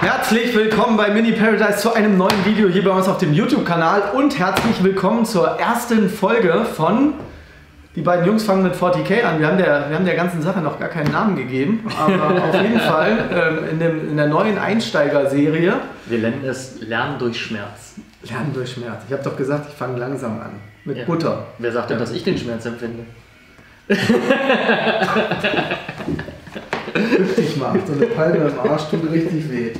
Herzlich willkommen bei Mini Paradise zu einem neuen Video hier bei uns auf dem YouTube-Kanal und herzlich willkommen zur ersten Folge von Die beiden Jungs fangen mit 40k an. Wir haben der ganzen Sache noch gar keinen Namen gegeben, aber auf jeden Fall in der neuen Einsteigerserie. Wir nennen es Lernen durch Schmerz. Lernen durch Schmerz. Ich habe doch gesagt, ich fange langsam an. Mit ja. Butter. Wer sagt denn, dass ich den Schmerz empfinde? Richtig macht. So eine Palme im Arsch tut richtig weh.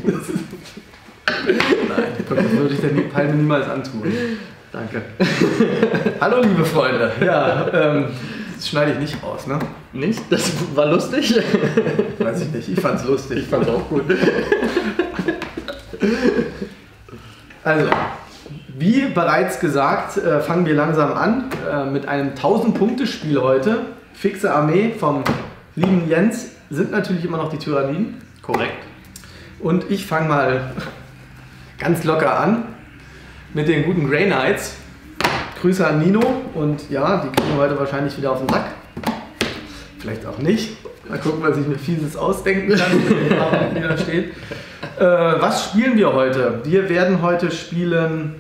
Nein, das würde ich denn die Palme niemals antun. Danke. Hallo liebe Freunde. Ja, das schneide ich nicht raus, ne? Nicht? Das war lustig? Weiß ich nicht, ich fand's lustig. Ich fand's auch gut. Also, wie bereits gesagt, fangen wir langsam an mit einem 1000-Punkte-Spiel heute. Fixe Armee vom lieben Jens. Sind natürlich immer noch die Tyraniden. Korrekt. Und ich fange mal ganz locker an mit den guten Grey Knights. Grüße an Nino und ja, die kriegen heute wahrscheinlich wieder auf den Sack. Vielleicht auch nicht. Mal gucken, was ich mir Fieses ausdenken kann. Da steht. Was spielen wir heute? Wir werden heute spielen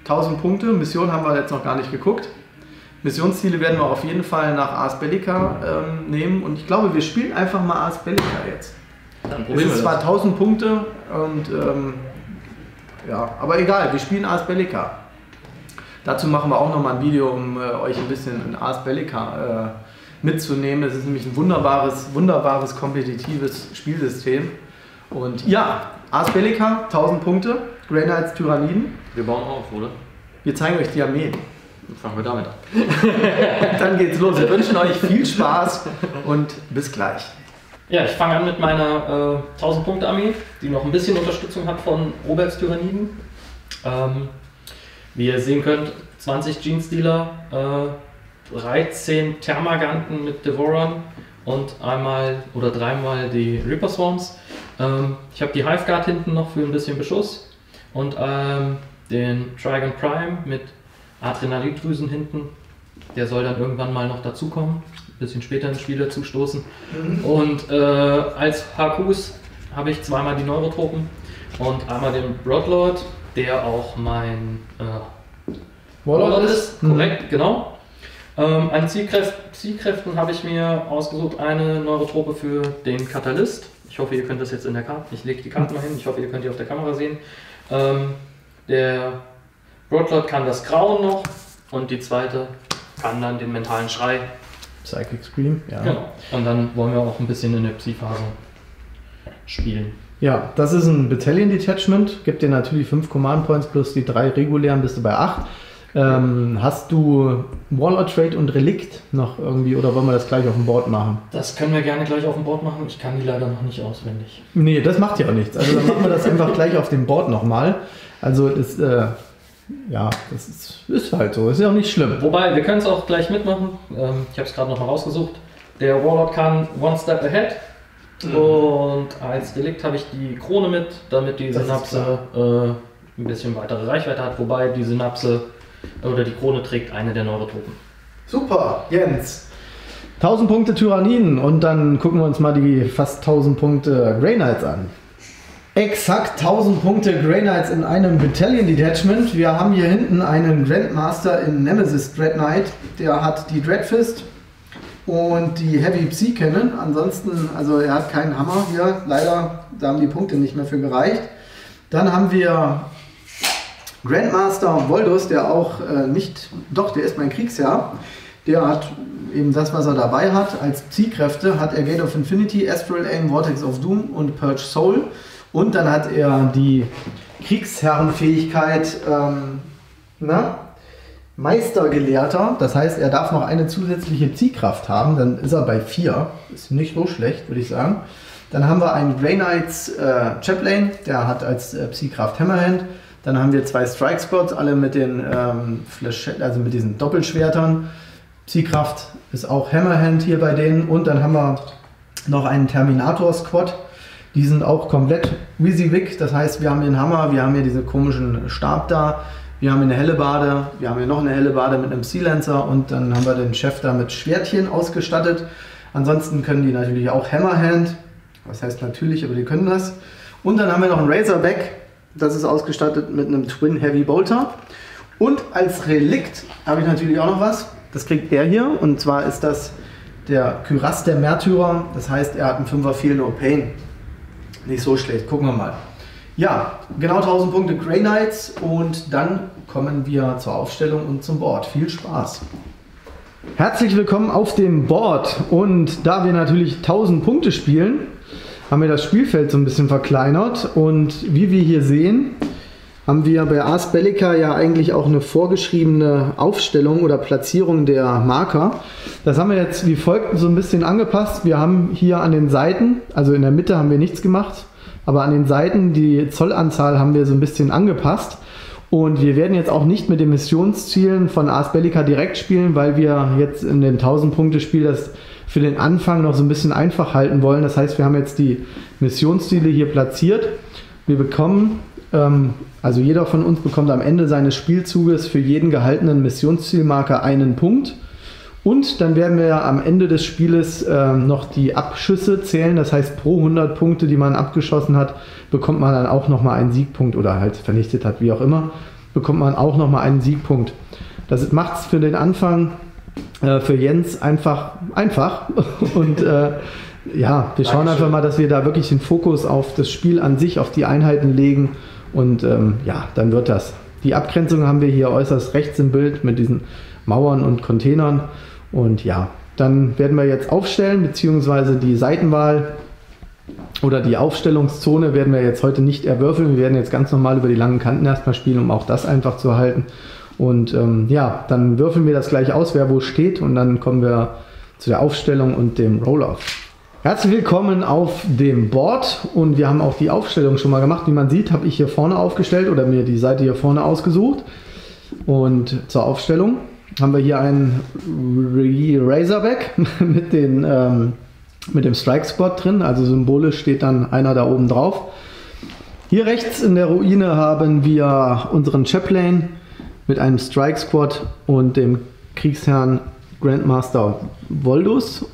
1000 Punkte. Mission haben wir jetzt noch gar nicht geguckt. Missionsziele werden wir auf jeden Fall nach Ars Bellica nehmen und ich glaube, wir spielen einfach mal Ars Bellica jetzt. Dann probieren wir das. Es sind zwar 1000 Punkte, und, ja, aber egal, wir spielen Ars Bellica. Dazu machen wir auch nochmal ein Video, um euch ein bisschen in Ars Bellica mitzunehmen. Es ist nämlich ein wunderbares kompetitives Spielsystem. Und ja, Ars Bellica, 1000 Punkte, Grey Knights, Tyraniden. Wir bauen auf, oder? Wir zeigen euch die Armeen. Fangen wir damit an. Dann geht's los. Wir wünschen euch viel Spaß und bis gleich. Ja, ich fange an mit meiner 1000-Punkte-Armee, die noch ein bisschen Unterstützung hat von Roberts Tyraniden. Wie ihr sehen könnt, 20 Genestealer, 13 Thermaganten mit Devorern und dreimal die Reaper Swarms. Ich habe die Hive Guard hinten noch für ein bisschen Beschuss und den Trigon Prime mit Adrenalindrüsen hinten, der soll dann irgendwann mal noch dazukommen, ein bisschen später ins Spiel dazu stoßen. Und als HQs habe ich zweimal die Neurotropen und einmal den Broodlord, der auch mein Warlord ist, korrekt, genau. An Zielkräften habe ich mir ausgesucht eine Neurotrope für den Katalyst. Ich hoffe, ihr könnt das jetzt in der Karte, ich lege die Karte mal hin, ich hoffe, ihr könnt die auf der Kamera sehen. Der Broodlord kann das Grauen noch und die zweite kann dann den mentalen Schrei. Psychic Scream, ja. Genau. Und dann wollen wir auch ein bisschen in der Psyphase spielen. Ja, das ist ein Battalion Detachment. Gibt dir natürlich 5 Command Points plus die 3 regulären, bist du bei 8. Hast du Warlord Trade und Relikt noch irgendwie oder wollen wir das gleich auf dem Board machen? Das können wir gerne gleich auf dem Board machen. Ich kann die leider noch nicht auswendig. Nee, das macht ja auch nichts. Also dann machen wir das einfach gleich auf dem Board nochmal. Also das. Ja, das ist halt so, ist ja auch nicht schlimm. Wobei, wir können es auch gleich mitmachen. Ich habe es gerade nochmal rausgesucht. Der Warlord kann One Step Ahead und als Relikt habe ich die Krone mit, damit die Synapse ein bisschen weitere Reichweite hat. Wobei die Synapse oder die Krone trägt eine der Neurotropen. Super, Jens! 1000 Punkte Tyraniden und dann gucken wir uns mal die fast 1000 Punkte Grey Knights an. Exakt 1000 Punkte Grey Knights in einem Battalion Detachment. Wir haben hier hinten einen Grandmaster in Nemesis Dread Knight. Der hat die Dreadfist und die Heavy Psy-Cannon. Ansonsten, also er hat keinen Hammer hier. Leider, da haben die Punkte nicht mehr für gereicht. Dann haben wir Grandmaster Voldus, der auch der ist mein Kriegsherr. Der hat eben das, was er dabei hat. Als Psy-Kräfte hat er Gate of Infinity, Astral Aim, Vortex of Doom und Purge Soul. Und dann hat er die Kriegsherrenfähigkeit Meistergelehrter. Das heißt, er darf noch eine zusätzliche Ziehkraft haben. Dann ist er bei 4. Ist nicht so schlecht, würde ich sagen. Dann haben wir einen Grey Knights Chaplain. Der hat als Ziehkraft Hammerhand. Dann haben wir 2 Strike Squads, alle mit den mit diesen Doppelschwertern. Ziehkraft ist auch Hammerhand hier bei denen. Und dann haben wir noch einen Terminator Squad. Die sind auch komplett WYSIWYG, das heißt, wir haben hier einen Hammer, wir haben hier diesen komischen Stab da, wir haben hier eine Hellebarde, wir haben hier noch eine Hellebarde mit einem Sealancer und dann haben wir den Chef da mit Schwertchen ausgestattet. Ansonsten können die natürlich auch Hammerhand, was heißt natürlich, aber die können das. Und dann haben wir noch einen Razorback, das ist ausgestattet mit einem Twin Heavy Bolter. Und als Relikt habe ich natürlich auch noch was, das kriegt der hier, und zwar ist das der Kyras der Märtyrer, das heißt, er hat einen 5er Feel No Pain. Nicht so schlecht, gucken wir mal. Ja, genau 1000 Punkte Grey Knights und dann kommen wir zur Aufstellung und zum Board. Viel Spaß! Herzlich willkommen auf dem Board und da wir natürlich 1000 Punkte spielen, haben wir das Spielfeld so ein bisschen verkleinert und wie wir hier sehen, haben wir bei Ars Bellica ja eigentlich auch eine vorgeschriebene Aufstellung oder Platzierung der Marker. Das haben wir jetzt wie folgt so ein bisschen angepasst. Wir haben hier an den Seiten, also in der Mitte haben wir nichts gemacht, aber an den Seiten die Zollanzahl haben wir so ein bisschen angepasst. Und wir werden jetzt auch nicht mit den Missionszielen von Ars Bellica direkt spielen, weil wir jetzt in dem 1000-Punkte-Spiel das für den Anfang noch so ein bisschen einfach halten wollen. Das heißt, wir haben jetzt die Missionsziele hier platziert. Wir bekommen... Also jeder von uns bekommt am Ende seines Spielzuges für jeden gehaltenen Missionszielmarker einen Punkt. Und dann werden wir am Ende des Spieles noch die Abschüsse zählen. Das heißt, pro 100 Punkte, die man abgeschossen hat, bekommt man dann auch nochmal einen Siegpunkt oder halt vernichtet hat, wie auch immer, bekommt man auch nochmal einen Siegpunkt. Das macht es für den Anfang, für Jens einfach. Und ja, wir schauen einfach mal, dass wir da wirklich den Fokus auf das Spiel an sich, auf die Einheiten legen. Und ja, dann wird das. Die Abgrenzung haben wir hier äußerst rechts im Bild mit diesen Mauern und Containern. Und ja, dann werden wir jetzt aufstellen, beziehungsweise die Seitenwahl oder die Aufstellungszone werden wir jetzt heute nicht erwürfeln. Wir werden jetzt ganz normal über die langen Kanten erstmal spielen, um auch das einfach zu halten. Und ja, dann würfeln wir das gleich aus, wer wo steht. Und dann kommen wir zu der Aufstellung und dem Roll-Off. Herzlich willkommen auf dem Board und wir haben auch die Aufstellung schon mal gemacht. Wie man sieht, habe ich hier vorne aufgestellt oder mir die Seite hier vorne ausgesucht. Und zur Aufstellung haben wir hier einen Razorback mit dem Strike Squad drin, also symbolisch steht dann einer da oben drauf. Hier rechts in der Ruine haben wir unseren Chaplain mit einem Strike Squad und dem Kriegsherrn Grandmaster Voldus.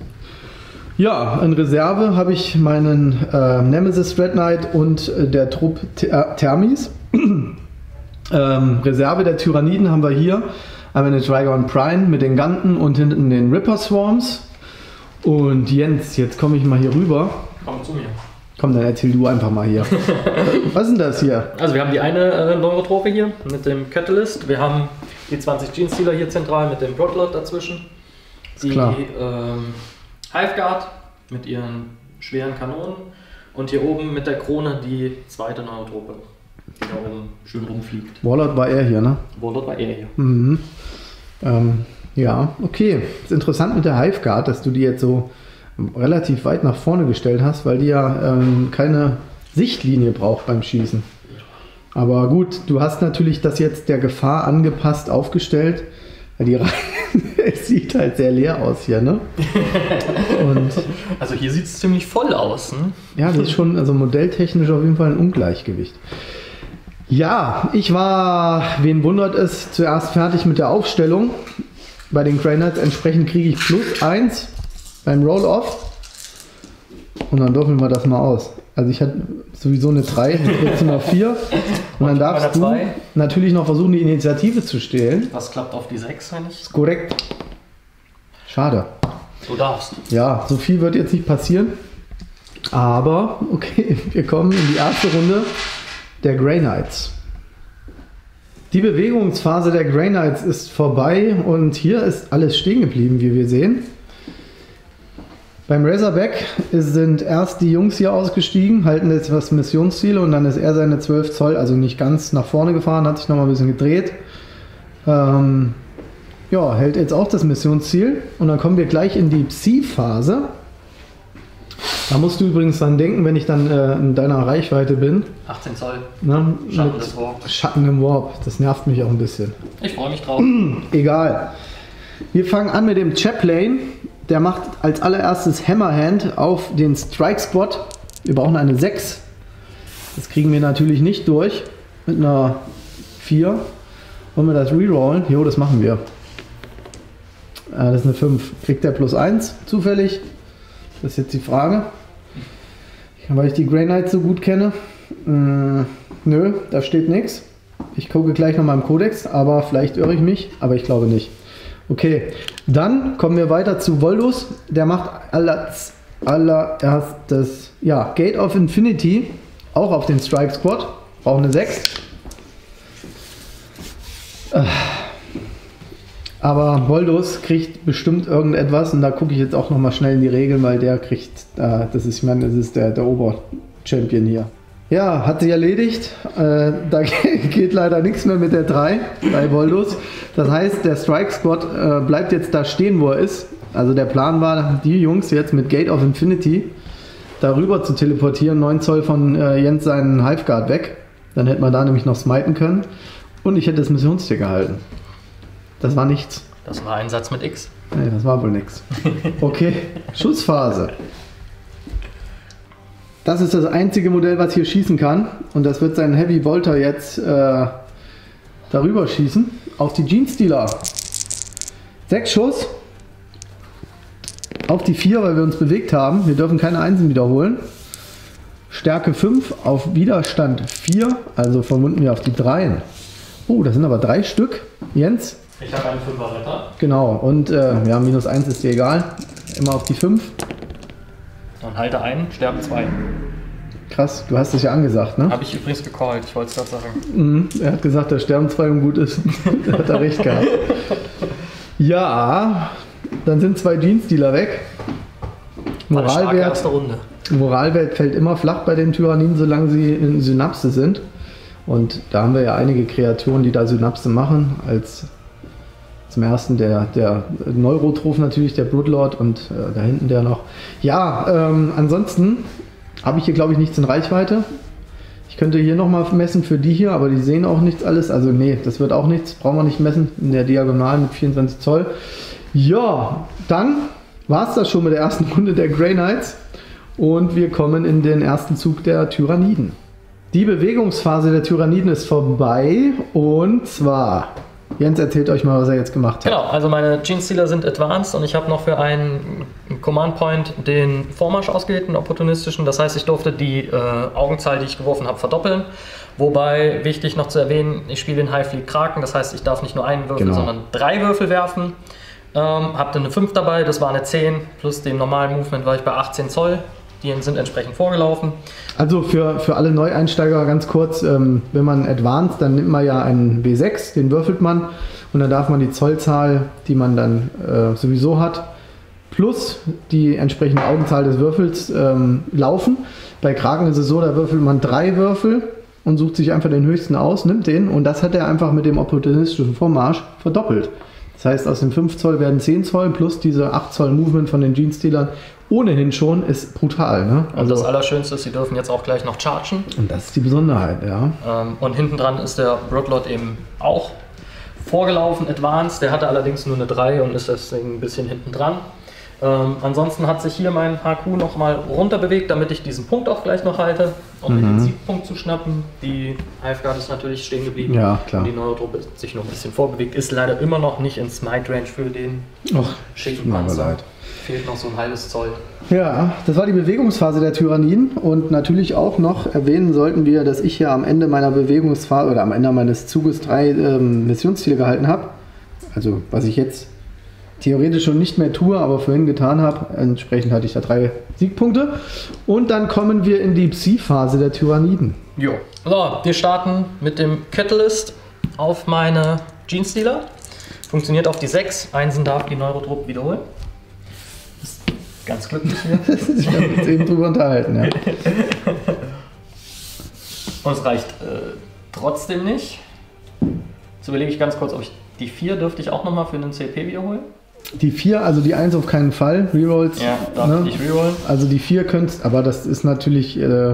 Ja, in Reserve habe ich meinen Nemesis Dread Knight und der Trupp Thermis. Reserve der Tyraniden haben wir hier. Einmal eine Trigon Prime mit den Ganten und hinten den Ripper Swarms. Und Jens, jetzt komme ich mal hier rüber. Komm zu mir. Komm, dann erzähl du einfach mal hier. Was ist denn das hier? Also wir haben die eine Neurotrope hier mit dem Katalyst. Wir haben die 20 Genestealer hier zentral mit dem Broodlord dazwischen. Die, klar. Hive Guard mit ihren schweren Kanonen und hier oben mit der Krone die zweite Neurotrope, die da oben schön rumfliegt. Warlord war er hier, ne? Warlord war er hier. Mhm. Ja, okay. Ist interessant mit der Hive Guard, dass du die jetzt so relativ weit nach vorne gestellt hast, weil die ja keine Sichtlinie braucht beim Schießen. Aber gut, du hast natürlich das jetzt der Gefahr angepasst aufgestellt, weil die Reihe es sieht halt sehr leer aus hier, ne? Und also hier sieht es ziemlich voll aus, ne? Ja, das ist schon also modelltechnisch auf jeden Fall ein Ungleichgewicht. Ja, ich war, wen wundert es, zuerst fertig mit der Aufstellung. Bei den Grey Knights entsprechend kriege ich +1 beim Roll-Off. Und dann würfeln wir das mal aus. Also ich hatte sowieso eine 3, jetzt immer 4. Und dann darfst du natürlich noch versuchen, die Initiative zu stehlen. Was klappt auf die 6, wenn nicht? Ist korrekt. Schade. Du darfst. Ja, so viel wird jetzt nicht passieren. Aber, okay, wir kommen in die erste Runde der Grey Knights. Die Bewegungsphase der Grey Knights ist vorbei und hier ist alles stehen geblieben, wie wir sehen. Beim Razorback sind erst die Jungs hier ausgestiegen, halten jetzt das Missionsziel und dann ist er seine 12 Zoll, also nicht ganz nach vorne gefahren, hat sich nochmal ein bisschen gedreht. Ja, hält jetzt auch das Missionsziel und dann kommen wir gleich in die Psy-Phase. Da musst du übrigens dran denken, wenn ich dann in deiner Reichweite bin. 18 Zoll, ne? Schatten des Warp. Schatten im Warp, das nervt mich auch ein bisschen. Ich freue mich drauf. Egal. Wir fangen an mit dem Chaplain. Der macht als allererstes Hammerhand auf den Strike Squad Wir brauchen eine 6. Das kriegen wir natürlich nicht durch. Mit einer 4. Wollen wir das rerollen? Jo, das machen wir. Ah, das ist eine 5. Kriegt der plus 1 zufällig? Das ist jetzt die Frage. Weil ich die Grey Knights so gut kenne. Nö, da steht nichts. Ich gucke gleich nochmal im Kodex, aber vielleicht irre ich mich, aber ich glaube nicht. Okay, dann kommen wir weiter zu Voldus. Der macht als allererstes Gate of Infinity, auch auf den Strike Squad. Braucht eine 6. Aber Voldus kriegt bestimmt irgendetwas und da gucke ich jetzt auch nochmal schnell in die Regeln, weil der kriegt, das ist der Ober-Champion hier. Ja, hat sich erledigt. Da geht leider nichts mehr mit der 3 bei Voldus. Das heißt, der Strike Squad bleibt jetzt da stehen, wo er ist. Also der Plan war, die Jungs jetzt mit Gate of Infinity darüber zu teleportieren, 9 Zoll von Jens seinen Hive Guard weg. Dann hätte man da nämlich noch smiten können und ich hätte das Missionstier gehalten. Das war nichts. Das war ein Satz mit X. Nee, das war wohl nix. Okay, Schussphase. Das ist das einzige Modell, was hier schießen kann. Und das wird sein Heavy Bolter jetzt darüber schießen. Auf die Genestealer. 6 Schuss. Auf die 4, weil wir uns bewegt haben. Wir dürfen keine Einsen wiederholen. Stärke 5 auf Widerstand 4. Also vermunden wir auf die 3. Oh, das sind aber 3 Stück. Jens? Ich habe einen 5er Retter. Genau, und ja, minus 1 ist dir egal. Immer auf die 5. Dann halte ein, sterben 2. Krass, du hast es ja angesagt, ne? Habe ich übrigens gecallt, ich wollte es gerade sagen. Er hat gesagt, dass sterben 2 und gut ist. Da hat er recht gehabt. Ja, dann sind 2 Genestealer weg. Moralwert fällt immer flach bei den Tyraniden, solange sie in Synapse sind. Und da haben wir ja einige Kreaturen, die da Synapse machen. Als zum ersten der Neurotrope natürlich, der Broodlord und da hinten der noch. Ja, ansonsten habe ich hier glaube ich nichts in Reichweite. Ich könnte hier nochmal messen für die hier, aber die sehen auch nichts alles. Also nee, das wird auch nichts, brauchen wir nicht messen in der Diagonalen mit 24 Zoll. Ja, dann war es das schon mit der ersten Runde der Grey Knights. Und wir kommen in den ersten Zug der Tyraniden. Die Bewegungsphase der Tyraniden ist vorbei und zwar, Jens erzählt euch mal, was er jetzt gemacht hat. Genau, also meine Genestealer sind advanced und ich habe noch für einen Command Point den Vormarsch ausgewählt, einen opportunistischen. Das heißt, ich durfte die Augenzahl, die ich geworfen habe, verdoppeln. Wobei, wichtig noch zu erwähnen, ich spiele den High Fleet Kraken, das heißt, ich darf nicht nur einen Würfel, sondern 3 Würfel werfen. Habe dann eine 5 dabei, das war eine 10, plus dem normalen Movement war ich bei 18 Zoll. Die sind entsprechend vorgelaufen. Also für alle Neueinsteiger ganz kurz, wenn man advanced, dann nimmt man ja einen W6, den würfelt man und dann darf man die Zollzahl, die man dann sowieso hat, plus die entsprechende Augenzahl des Würfels laufen. Bei Kraken ist es so, da würfelt man 3 Würfel und sucht sich einfach den höchsten aus, nimmt den und das hat er einfach mit dem opportunistischen Vormarsch verdoppelt. Das heißt, aus den 5 Zoll werden 10 Zoll plus diese 8 Zoll Movement von den Genestealern ohnehin schon, ist brutal. Ne? Also und das Allerschönste ist, sie dürfen jetzt auch gleich noch chargen. Und das ist die Besonderheit, ja. Und hinten dran ist der Broodlord eben auch vorgelaufen, advanced. Der hatte allerdings nur eine 3 und ist deswegen ein bisschen hinten dran. Ansonsten hat sich hier mein HQ nochmal runter bewegt, damit ich diesen Punkt auch gleich noch halte, um den Siegpunkt zu schnappen. Die Hive Guard ist natürlich stehen geblieben. Ja, klar. Und die Neurotrope ist sich noch ein bisschen vorbewegt, ist leider immer noch nicht in Smite Range für den schicken Panzer. Fehlt noch so ein halbes Zoll. Ja, das war die Bewegungsphase der Tyraniden und natürlich auch noch erwähnen sollten wir, dass ich hier am Ende meiner Bewegungsphase oder am Ende meines Zuges 3 Missionsziele gehalten habe. Also was ich jetzt theoretisch schon nicht mehr tue, aber vorhin getan habe. Entsprechend hatte ich da 3 Siegpunkte. Und dann kommen wir in die Psyphase der Tyraniden. Jo. So, wir starten mit dem Katalyst auf meine Genestealer. Funktioniert auf die 6. Einsen darf die Neurotrope wiederholen. Ist ganz glücklich hier. Ich habe uns eben drüber unterhalten, ja. Und es reicht trotzdem nicht. Jetzt überlege ich ganz kurz, ob ich die 4 dürfte ich auch nochmal für einen CP wiederholen. Die 4, also die 1 auf keinen Fall, Rerolls. Ja, darf ich nicht rerollen. Also die 4 könntest, aber das ist natürlich... Das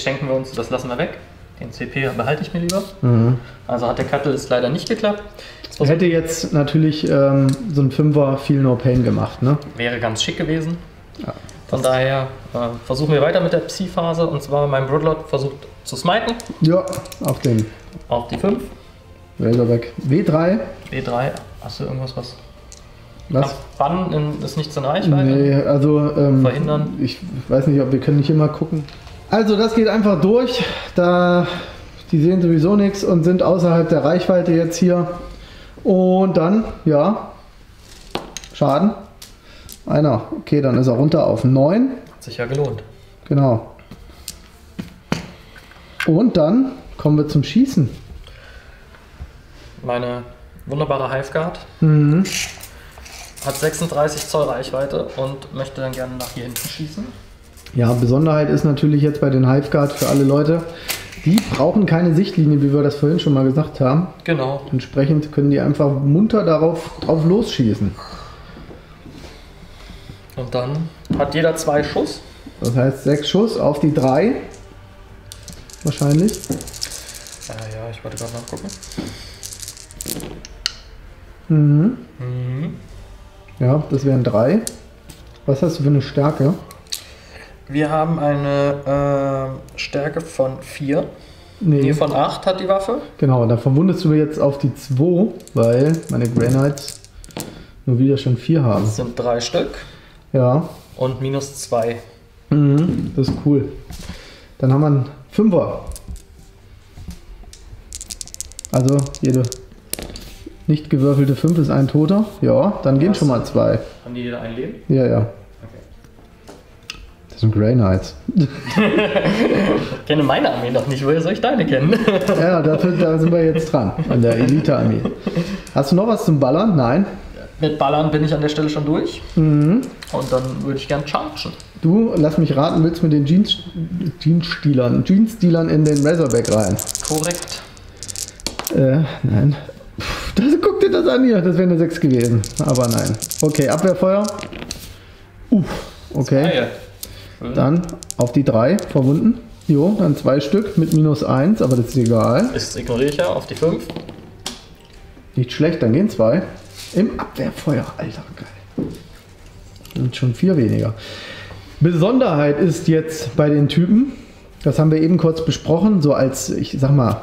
schenken wir uns, das lassen wir weg. Den CP behalte ich mir lieber. Mhm. Also hat der Katalyst leider nicht geklappt. Er hätte jetzt natürlich so ein 5er Feel No Pain gemacht, ne? Wäre ganz schick gewesen. Ja. Von daher versuchen wir weiter mit der Psy-Phase, und zwar mein Broodlord versucht zu smiten. Ja, auf den. Auf die 5. Razorback. W3. W3. Hast du irgendwas, was... Was? Bannen ist nichts in Reichweite? Nee, also... verhindern? Ich weiß nicht, ob wir können nicht immer gucken. Also das geht einfach durch, da die sehen sowieso nichts und sind außerhalb der Reichweite jetzt hier. Und dann, ja, Schaden. Einer. Okay, dann ist er runter auf 9. Hat sich ja gelohnt. Genau. Und dann kommen wir zum Schießen. Meine wunderbare Hive Guard hat 36 Zoll Reichweite und möchte dann gerne nach hier hinten schießen. Ja, Besonderheit ist natürlich jetzt bei den Hive Guard für alle Leute, die brauchen keine Sichtlinie, wie wir das vorhin schon mal gesagt haben. Genau. Entsprechend können die einfach munter drauf losschießen. Und dann hat jeder 2 Schuss. Das heißt 6 Schuss auf die 3. Wahrscheinlich. Ja, ich wollte gerade nachgucken. Ja, das wären 3. Was hast du für eine Stärke? Wir haben eine Stärke von 4. Nee, von 8 hat die Waffe. Genau, da verwundest du mir jetzt auf die 2, weil meine Grey Knights nur wieder schon 4 haben. Das sind 3 Stück. Ja. Und minus 2. Das ist cool. Dann haben wir einen 5er. Also jede nicht gewürfelte 5 ist ein Toter. Ja, dann gehen schon mal 2. Haben die jeder ein Leben? Ja, ja. Das sind Grey Knights. Ich kenne meine Armee noch nicht, woher soll ich deine kennen? Ja, da sind wir jetzt dran, an der Elite-Armee. Hast du noch was zum Ballern? Nein. Mit Ballern bin ich an der Stelle schon durch. Und dann würde ich gern chargen. Du, lass mich raten, willst mit den Genestealern in den Razorback rein? Korrekt. Nein. Guck dir das an hier, das wäre eine 6 gewesen. Aber nein. Okay, Abwehrfeuer. Okay. Zwei. Dann auf die 3 verwunden. Jo, dann 2 Stück mit minus 1, aber das ist egal. Das ignoriere ich ja, auf die 5. Nicht schlecht, dann gehen 2. Im Abwehrfeuer, Alter, geil. Und schon 4 weniger. Besonderheit ist jetzt bei den Typen, das haben wir eben kurz besprochen, so als, ich sag mal,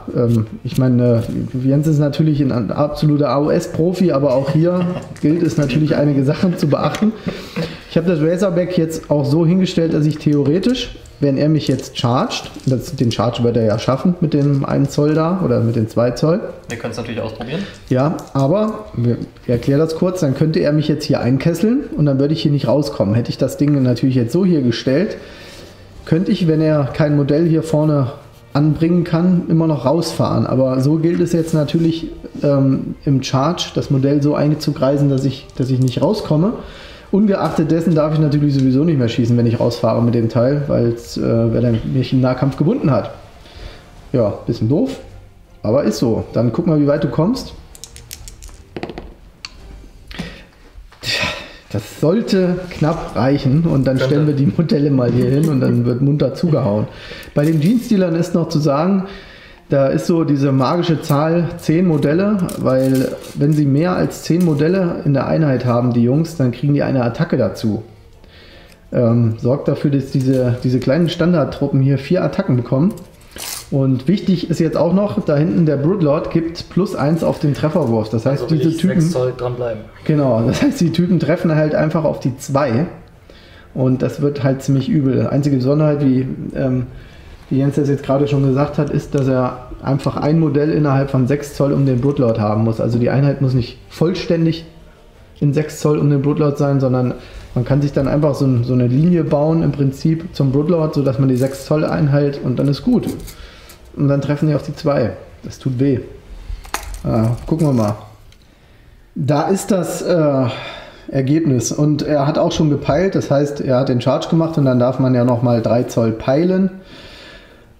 ich meine, Jens ist natürlich ein absoluter AOS-Profi, aber auch hier gilt es natürlich, einige Sachen zu beachten. Ich habe das Razorback jetzt auch so hingestellt, dass ich theoretisch, wenn er mich jetzt chargt, den Charge wird er ja schaffen mit dem 1 Zoll da oder mit den 2 Zoll. Wir können es natürlich ausprobieren. Ja, aber ich erkläre das kurz, dann könnte er mich jetzt hier einkesseln und dann würde ich hier nicht rauskommen. Hätte ich das Ding natürlich jetzt so hier gestellt, könnte ich, wenn er kein Modell hier vorne anbringen kann, immer noch rausfahren. Aber so gilt es jetzt natürlich im Charge, das Modell so einzukreisen, dass ich nicht rauskomme. Ungeachtet dessen darf ich natürlich sowieso nicht mehr schießen, wenn ich rausfahre mit dem Teil, weil er mich im Nahkampf gebunden hat. Ja, bisschen doof, aber ist so. Dann guck mal, wie weit du kommst. Das sollte knapp reichen und dann stellen wir die Modelle mal hier hin und dann wird munter zugehauen. Bei den Genestealern ist noch zu sagen, da ist so diese magische Zahl 10 Modelle, weil wenn sie mehr als 10 Modelle in der Einheit haben, die Jungs, dann kriegen die eine Attacke dazu. Sorgt dafür, dass diese kleinen Standardtruppen hier 4 Attacken bekommen. Und wichtig ist jetzt auch noch, da hinten der Broodlord gibt plus 1 auf den Trefferwurf. Das heißt, also diese Typen. 6 Zoll dranbleiben. Genau, das heißt, die Typen treffen halt einfach auf die 2. Und das wird halt ziemlich übel. Einzige Besonderheit, wie Jens das jetzt gerade schon gesagt hat, ist, dass er einfach ein Modell innerhalb von 6 Zoll um den Broodlord haben muss. Also die Einheit muss nicht vollständig in 6 Zoll um den Broodlord sein, sondern man kann sich dann einfach so eine Linie bauen im Prinzip zum Broodlord, sodass man die 6 Zoll einhält und dann ist gut. Und dann treffen die auf die 2. Das tut weh. Gucken wir mal. Da ist das Ergebnis. Und er hat auch schon gepeilt. Das heißt, er hat den Charge gemacht und dann darf man ja nochmal 3 Zoll peilen.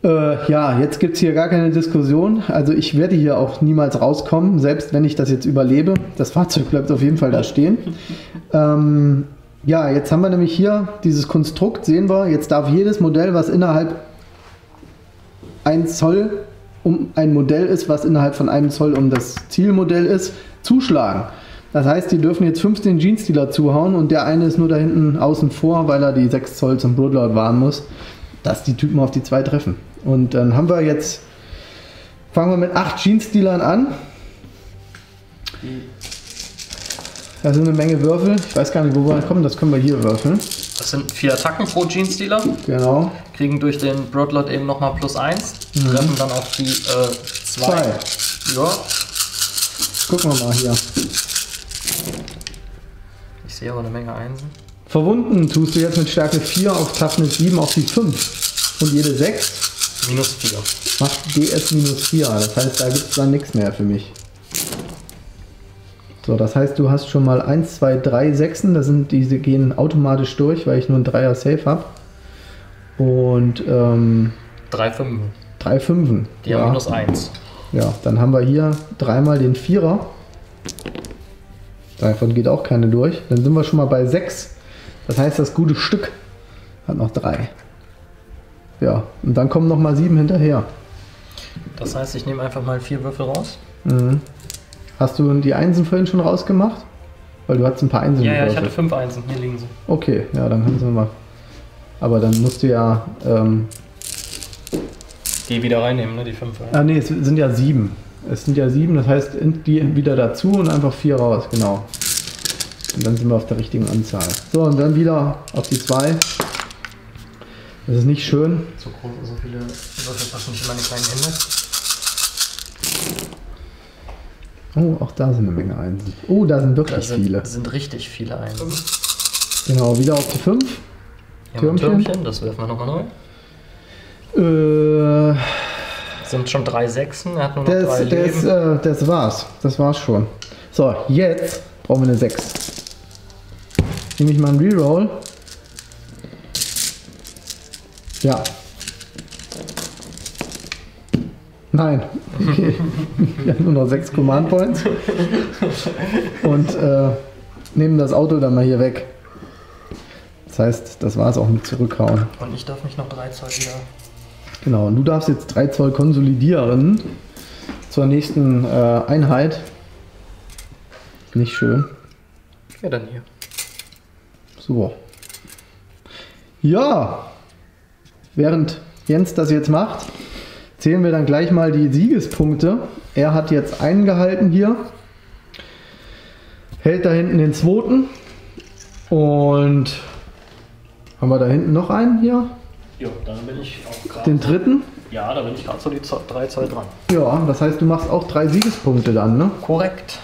Ja, jetzt gibt es hier gar keine Diskussion. Also ich werde hier auch niemals rauskommen, selbst wenn ich das jetzt überlebe. Das Fahrzeug bleibt auf jeden Fall da stehen. Ja, jetzt haben wir nämlich hier dieses Konstrukt, sehen wir. Jetzt darf jedes Modell, was innerhalb 1 Zoll um ein Modell ist, was innerhalb von 1 Zoll um das Zielmodell ist, zuschlagen. Das heißt, die dürfen jetzt 15 Genestealer zuhauen und der eine ist nur da hinten außen vor, weil er die 6 Zoll zum Broodlord wahren muss, dass die Typen auf die 2 treffen. Und dann haben wir jetzt, fangen wir mit 8 Genestealern an. Da sind eine Menge Würfel. Ich weiß gar nicht, wo wir kommen, das können wir hier würfeln. Das sind 4 Attacken pro Genestealer. Genau. Kriegen durch den Broodlord eben nochmal +1. Mhm. Treffen dann auf die 2. Ja. Gucken wir mal hier. Ich sehe aber eine Menge Einsen. Verwunden tust du jetzt mit Stärke 4 auf Toughness 7 auf die 5. Und jede 6. -4. Macht DS -4. Das heißt, da gibt es dann nichts mehr für mich. So, das heißt, du hast schon mal 1, 2, 3 Sechsen, das sind, diese gehen automatisch durch, weil ich nur einen 3er Safe habe. Und 3 Fünfen. 3 Fünfen. Die haben -1. Ja, dann haben wir hier dreimal den 4er. Davon geht auch keine durch. Dann sind wir schon mal bei 6. Das heißt, das gute Stück hat noch 3. Ja, und dann kommen noch mal 7 hinterher. Das heißt, ich nehme einfach mal 4 Würfel raus. Mhm. Hast du die Einsen vorhin schon rausgemacht? Weil du hattest ein paar Einsen. Ja, ich hatte 5 Einsen, hier liegen sie. Okay, ja, dann kannst du mal. Aber dann musst du ja die wieder reinnehmen, ne? Die 5. Ah, ne, es sind ja 7. Es sind ja 7, das heißt, die wieder dazu und einfach 4 raus, genau. Und dann sind wir auf der richtigen Anzahl. So, und dann wieder auf die 2. Das ist nicht schön. So groß, so viele Würfel passen nicht in meine kleinen Hände. Oh, auch da sind eine Menge Einsen. Oh, da sind wirklich viele. Da sind richtig viele Einsen. Genau, wieder auf die 5. Türmchen, das werfen wir nochmal neu. Sind schon 3 Sechsen, er hat nur noch 3 Leben. Das war's. Das war's schon. So, jetzt brauchen wir eine 6. Nehme ich mal einen Reroll. Ja. Nein, okay. Wir haben nur noch 6 Command Points. Und nehmen das Auto dann mal hier weg. Das heißt, das war es auch mit zurückhauen. Und ich darf mich noch 3 Zoll wieder. Genau, und du darfst jetzt 3 Zoll konsolidieren zur nächsten Einheit. Nicht schön. Ja, dann hier. So. Ja, während Jens das jetzt macht, zählen wir dann gleich mal die Siegespunkte. Er hat jetzt einen gehalten hier, hält da hinten den 2. Und haben wir da hinten noch einen hier? Ja, dann bin ich auch gerade. Den 3.? Ja, da bin ich gerade so die 3 Zoll dran. Ja, das heißt, du machst auch 3 Siegespunkte dann, ne? Korrekt.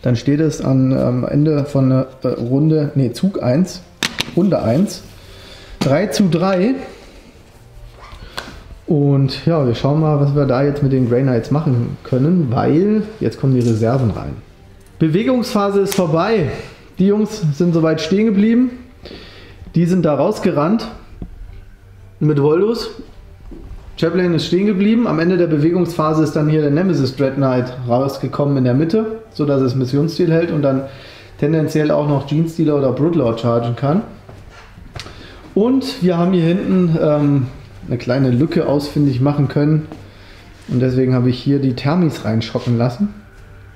Dann steht es am Ende von Runde, nee, Zug 1, Runde 1, 3:3. Und ja, wir schauen mal, was wir da jetzt mit den Grey Knights machen können, weil jetzt kommen die Reserven rein. Bewegungsphase ist vorbei. Die Jungs sind soweit stehen geblieben. Die sind da rausgerannt mit Voldus. Chaplain ist stehen geblieben. Am Ende der Bewegungsphase ist dann hier der Nemesis Dread Knight rausgekommen in der Mitte, sodass es Missionsziel hält und dann tendenziell auch noch Genestealer oder Broodlord chargen kann. Und wir haben hier hinten eine kleine Lücke ausfindig machen können und deswegen habe ich hier die Thermis reinschocken lassen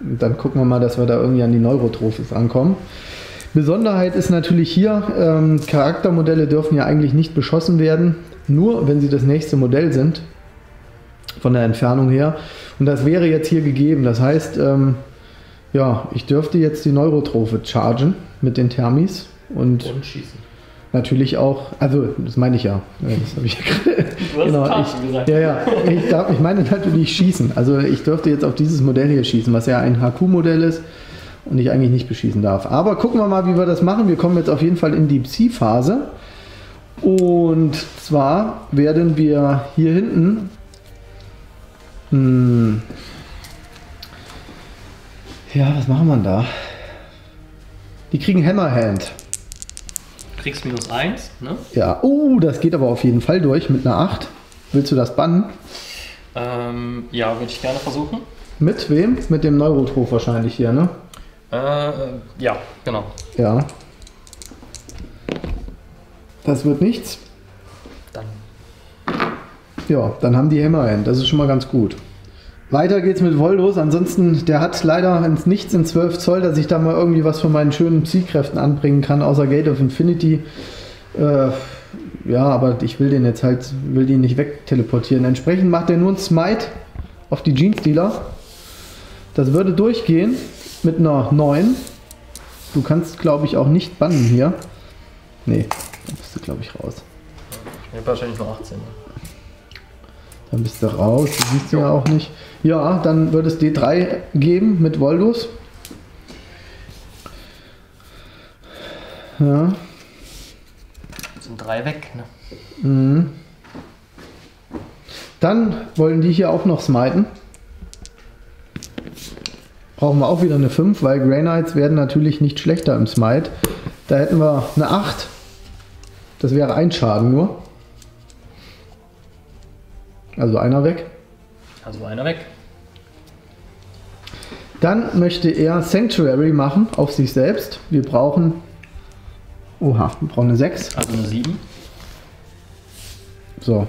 und dann gucken wir mal, dass wir da irgendwie an die Neurotrophes ankommen. Besonderheit ist natürlich hier, Charaktermodelle dürfen ja eigentlich nicht beschossen werden, nur wenn sie das nächste Modell sind von der Entfernung her, und das wäre jetzt hier gegeben. Das heißt, ja, ich dürfte jetzt die Neurotrophe chargen mit den Thermis und schießen. Natürlich auch, also das meine ich ja. Das habe ich ja genau, gesagt. Ja, ich meine natürlich schießen. Also ich dürfte jetzt auf dieses Modell hier schießen, was ja ein HQ-Modell ist und ich eigentlich nicht beschießen darf. Aber gucken wir mal, wie wir das machen. Wir kommen jetzt auf jeden Fall in die Psy-Phase. Und zwar werden wir hier hinten ja, was machen wir denn da? Die kriegen Hammerhand. Kriegst -1, ne? Ja, oh, das geht aber auf jeden Fall durch mit einer 8. Willst du das bannen? Ja, würde ich gerne versuchen. Mit wem? Mit dem Neurotroph wahrscheinlich hier, ne? Ja, genau. Ja. Das wird nichts. Dann. Ja, dann haben die Hammerhand, das ist schon mal ganz gut. Weiter geht's mit Voldus. Ansonsten, der hat leider ins Nichts in 12 Zoll, dass ich da mal irgendwie was von meinen schönen Psy-Kräften anbringen kann, außer Gate of Infinity. Ja, aber ich will den jetzt halt, will den nicht wegteleportieren. Entsprechend macht er nur ein Smite auf die Genestealer. Das würde durchgehen mit einer 9. Du kannst, glaube ich, auch nicht bannen hier. Nee, da bist du, glaube ich, raus. Ich habe wahrscheinlich nur 18. Dann bist du raus, du siehst ja auch nicht. Ja, dann würde es D3 geben mit Voldus. Ja. Sind 3 weg, ne? Mhm. Dann wollen die hier auch noch smiten. Brauchen wir auch wieder eine 5, weil Grey Knights werden natürlich nicht schlechter im Smite. Da hätten wir eine 8. Das wäre ein Schaden nur. Also einer weg. Also einer weg. Dann möchte er Sanctuary machen auf sich selbst. Wir brauchen... Oha, wir brauchen eine 6. Also eine 7. So.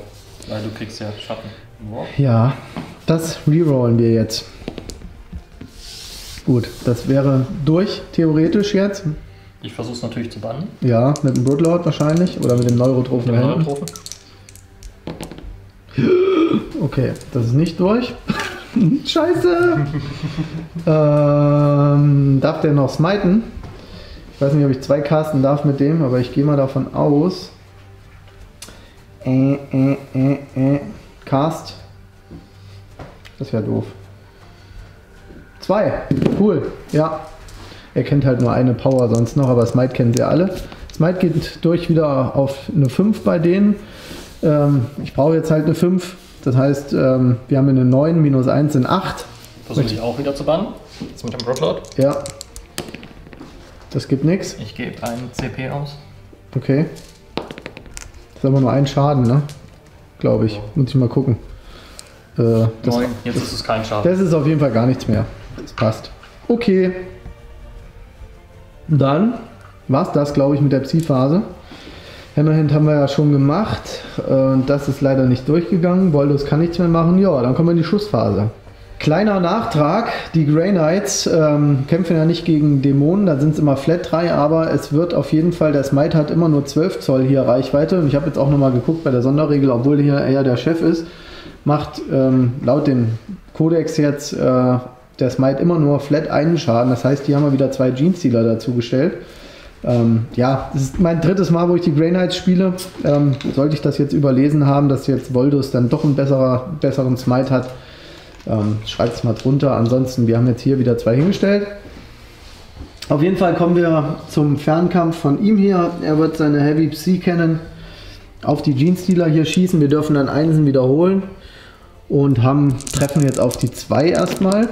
Weil du kriegst ja Schatten. Wow. Ja, das rerollen wir jetzt. Gut, das wäre durch, theoretisch jetzt. Ich versuche es natürlich zu bannen. Ja, mit dem Broodlord wahrscheinlich oder mit dem Neurotropen. Okay, das ist nicht durch. Scheiße! Darf der noch smiten? Ich weiß nicht, ob ich 2 casten darf mit dem, aber ich gehe mal davon aus. Cast. Das wäre doof. 2. Cool. Ja. Er kennt halt nur eine Power sonst noch, aber Smite kennen sie alle. Smite geht durch wieder auf eine 5 bei denen. Ich brauche jetzt halt eine 5. Das heißt, wir haben eine 9, minus 1 sind 8. Versuche ich auch wieder zu bannen. Jetzt mit dem Broodlord. Ja. Das gibt nichts. Ich gebe einen CP aus. Okay. Das ist aber nur ein Schaden, ne? Glaube ich. Muss ich mal gucken. 9, jetzt ist es kein Schaden. Das ist auf jeden Fall gar nichts mehr. Das passt. Okay. Dann war es das, glaube ich, mit der Psy-Phase. Hammerhand haben wir ja schon gemacht. Das ist leider nicht durchgegangen. Voldus kann nichts mehr machen. Ja, dann kommen wir in die Schussphase. Kleiner Nachtrag. Die Grey Knights kämpfen ja nicht gegen Dämonen. Da sind es immer Flat 3. Aber es wird auf jeden Fall, der Smite hat immer nur 12 Zoll hier Reichweite. Und ich habe jetzt auch nochmal geguckt bei der Sonderregel, obwohl hier eher der Chef ist, macht laut dem Kodex jetzt... Der Smite immer nur flat einen Schaden, das heißt, hier haben wir wieder 2 Genestealer dazu gestellt. Ja, das ist mein 3. Mal, wo ich die Grey Knights spiele. Sollte ich das jetzt überlesen haben, dass jetzt Voldus dann doch einen besseren Smite hat, schreibt es mal drunter. Ansonsten, wir haben jetzt hier wieder 2 hingestellt. Auf jeden Fall kommen wir zum Fernkampf von ihm hier. Er wird seine Heavy Psy-Cannon auf die Genestealer hier schießen. Wir dürfen dann Einsen wiederholen und treffen jetzt auf die 2 erstmal.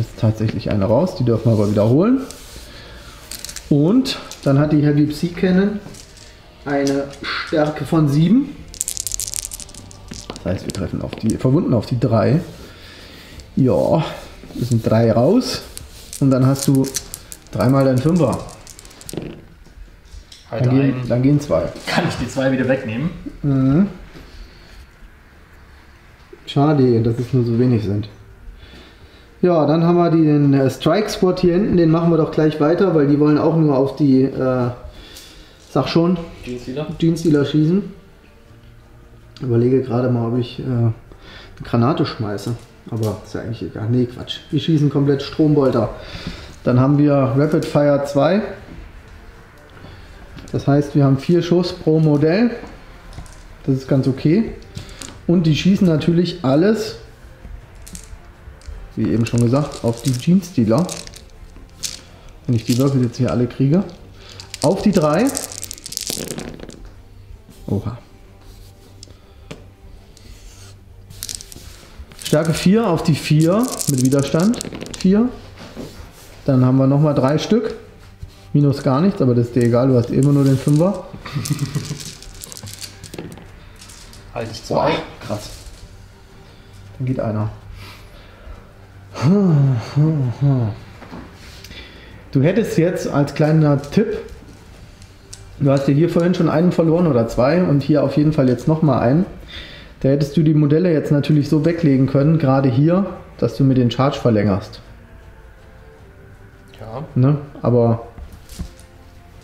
Ist tatsächlich eine raus, die dürfen wir aber wiederholen. Und dann hat die Heavy Psy-Cannon eine Stärke von 7. Das heißt, wir treffen auf die, verwunden auf die 3. Ja, das sind 3 raus. Und dann hast du 3 mal dein 5er. Dann gehen 2. Kann ich die 2 wieder wegnehmen? Mhm. Schade, dass es nur so wenig sind. Ja, dann haben wir den Strike Squad hier hinten, den machen wir doch gleich weiter, weil die wollen auch nur auf die, sag schon, Genestealer schießen. Überlege gerade mal, ob ich eine Granate schmeiße, aber ist ja eigentlich egal. Nee, Quatsch. Wir schießen komplett Strombolter. Dann haben wir Rapid Fire 2. Das heißt, wir haben 4 Schuss pro Modell. Das ist ganz okay. Und die schießen natürlich alles, wie eben schon gesagt, auf die Genestealer. Wenn ich die Würfel jetzt hier alle kriege. Auf die 3. Oha. Stärke 4 auf die 4 mit Widerstand. 4. Dann haben wir nochmal 3 Stück. Minus gar nichts, aber das ist dir egal, du hast immer nur den 5er. Halt ich 2. Krass. Dann geht einer. Du hättest jetzt als kleiner Tipp, du hast dir hier vorhin schon einen verloren oder 2 und hier auf jeden Fall jetzt nochmal einen. Da hättest du die Modelle jetzt natürlich so weglegen können, gerade hier, dass du mit den Charge verlängerst. Ja. Ne? Aber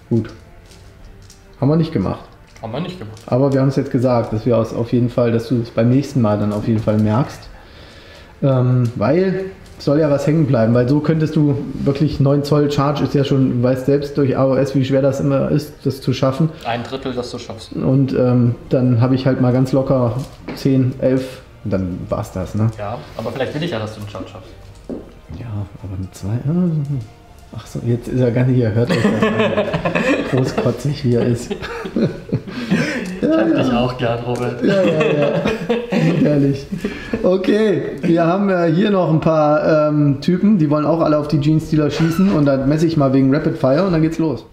gut. Haben wir nicht gemacht. Haben wir nicht gemacht. Aber wir haben es jetzt gesagt, dass wir auf jeden Fall, dass du es beim nächsten Mal dann auf jeden Fall merkst. Weil soll ja was hängen bleiben, weil so könntest du wirklich 9 Zoll Charge ist ja schon, du weißt selbst durch AOS, wie schwer das immer ist, das zu schaffen. Ein Drittel, dass du schaffst. Und dann habe ich halt mal ganz locker 10, 11 und dann war es das, ne? Ja, aber vielleicht will ich ja, dass du einen Charge schaffst. Ja, aber mit 2... Ach so, jetzt ist er gar nicht hier, hört euch das an. Großkotzig, wie er ist. Ich hab dich auch gern, Robert. Ja, ja, ja. Ehrlich. Okay, wir haben ja hier noch ein paar Typen, die wollen auch alle auf die Genestealer schießen und dann messe ich mal wegen Rapid Fire und dann geht's los.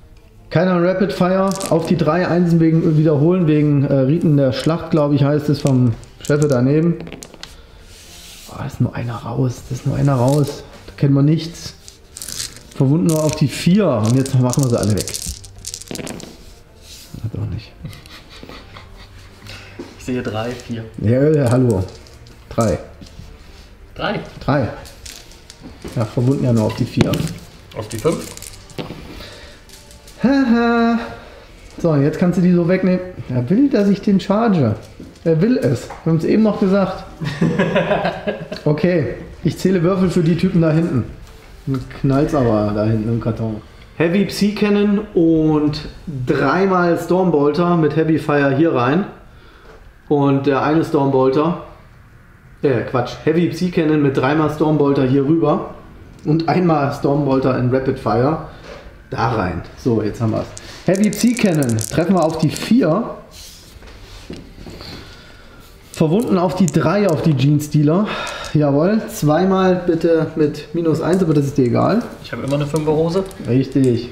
Keiner Rapid Fire, auf die 3 Einsen wegen wiederholen, wegen Riten der Schlacht, glaube ich, heißt es vom Chef daneben. Oh, ist nur einer raus, das ist nur einer raus. Da kennen wir nichts. Verwunden nur auf die 4 und jetzt machen wir sie alle weg. Hat auch nicht. Ich sehe 3, 4. Ja, hallo. 3. 3? 3. Ja, verwunden ja nur auf die 4. Auf die 5? Haha. So, jetzt kannst du die so wegnehmen. Er will, dass ich den charge. Er will es. Wir haben es eben noch gesagt. Okay, ich zähle Würfel für die Typen da hinten. Knallt's aber da hinten im Karton. Heavy Psy-Cannon und 3-mal Stormbolter mit Heavy Fire hier rein. Und der eine Stormbolter, Heavy Psy-Cannon mit 3-mal Stormbolter hier rüber. Und 1-mal Stormbolter in Rapid Fire da rein. So, jetzt haben wir's. Heavy Psy-Cannon treffen wir auf die 4. Verwunden auf die 3 auf die Genestealer. Jawohl, 2-mal bitte mit -1, aber das ist dir egal. Ich habe immer eine 5er Hose. Richtig.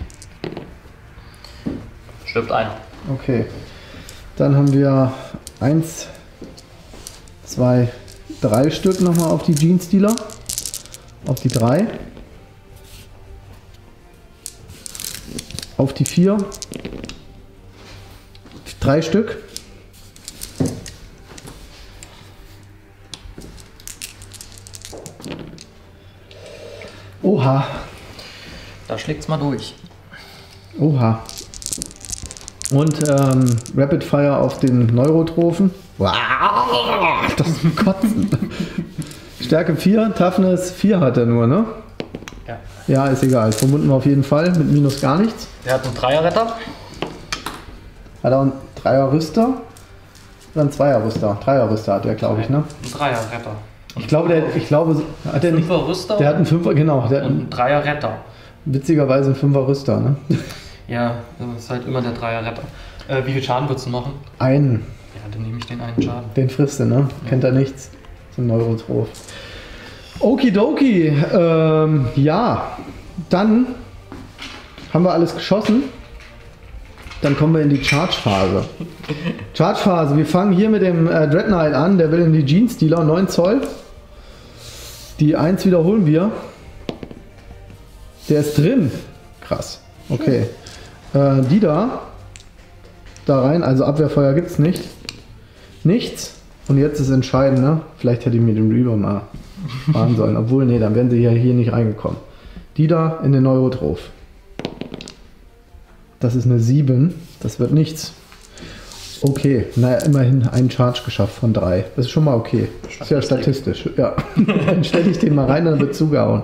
Stirbt einer. Okay. Dann haben wir 1, 2, 3 Stück nochmal auf die Genestealer. Auf die 3. Auf die 4. 3 Stück. Oha. Da schlägt's mal durch. Oha. Und Rapid Fire auf den Neurotrophen. Wow, das ist ein Kotzen. Stärke 4, Toughness 4 hat er nur, ne? Ja. Ja, ist egal. Verwunden wir auf jeden Fall, mit minus gar nichts. Der hat einen 3er-Retter. Hat er einen 3er-Rüster? Oder einen 2er-Rüster? 3er-Rüster hat er, glaube ich, ne? Ein 3er-Retter. Ich glaube, hat er nicht. 5er Rüster? Der hat einen 5er, genau. Der und einen 3er Retter. Witzigerweise ein 5er Rüster, ne? Ja, das ist halt immer der 3er Retter. Wie viel Schaden würdest du machen? Einen. Ja, dann nehme ich den einen Schaden. Den frisst du, ne? Ja. Kennt er nichts. So ein Neurotroph. Okidoki. Ja, dann haben wir alles geschossen. Dann kommen wir in die Charge-Phase. Charge-Phase, wir fangen hier mit dem Dread Knight an, der will in die Genestealer, 9 Zoll. Die 1 wiederholen wir. Der ist drin. Krass. Okay. Die da rein, also Abwehrfeuer gibt es nicht. Nichts. Und jetzt ist entscheidend, ne? Vielleicht hätte ich mir den Reaver mal fahren sollen. Obwohl, nee, dann wären sie ja hier nicht reingekommen. Die da in den Neurotroph. Das ist eine 7, das wird nichts. Okay, naja, immerhin einen Charge geschafft von 3. Das ist schon mal okay. Ist ja statistisch. Ja. Dann stelle ich den mal rein, dann wird zugehauen.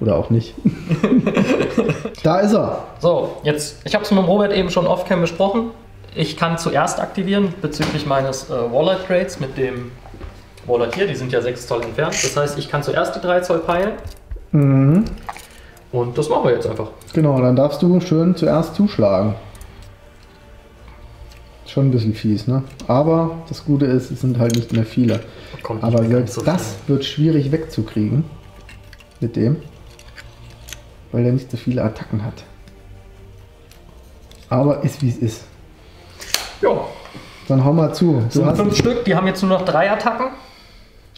Oder auch nicht. Da ist er. So, jetzt, ich habe es mit Robert eben schon off-cam besprochen. Ich kann zuerst aktivieren bezüglich meines Warlord Grades mit dem Warlord hier. Die sind ja 6 Zoll entfernt. Das heißt, ich kann zuerst die 3 Zoll peilen. Mhm. Und das machen wir jetzt einfach. Genau, dann darfst du schön zuerst zuschlagen. Schon ein bisschen fies, ne? Aber das Gute ist, es sind halt nicht mehr viele. Kommt aber selbst so das wird schwierig wegzukriegen. Mit dem. Weil er nicht so viele Attacken hat. Aber ist wie es ist. Ja. Dann hau mal zu. Das sind 5 Stück, die haben jetzt nur noch 3 Attacken.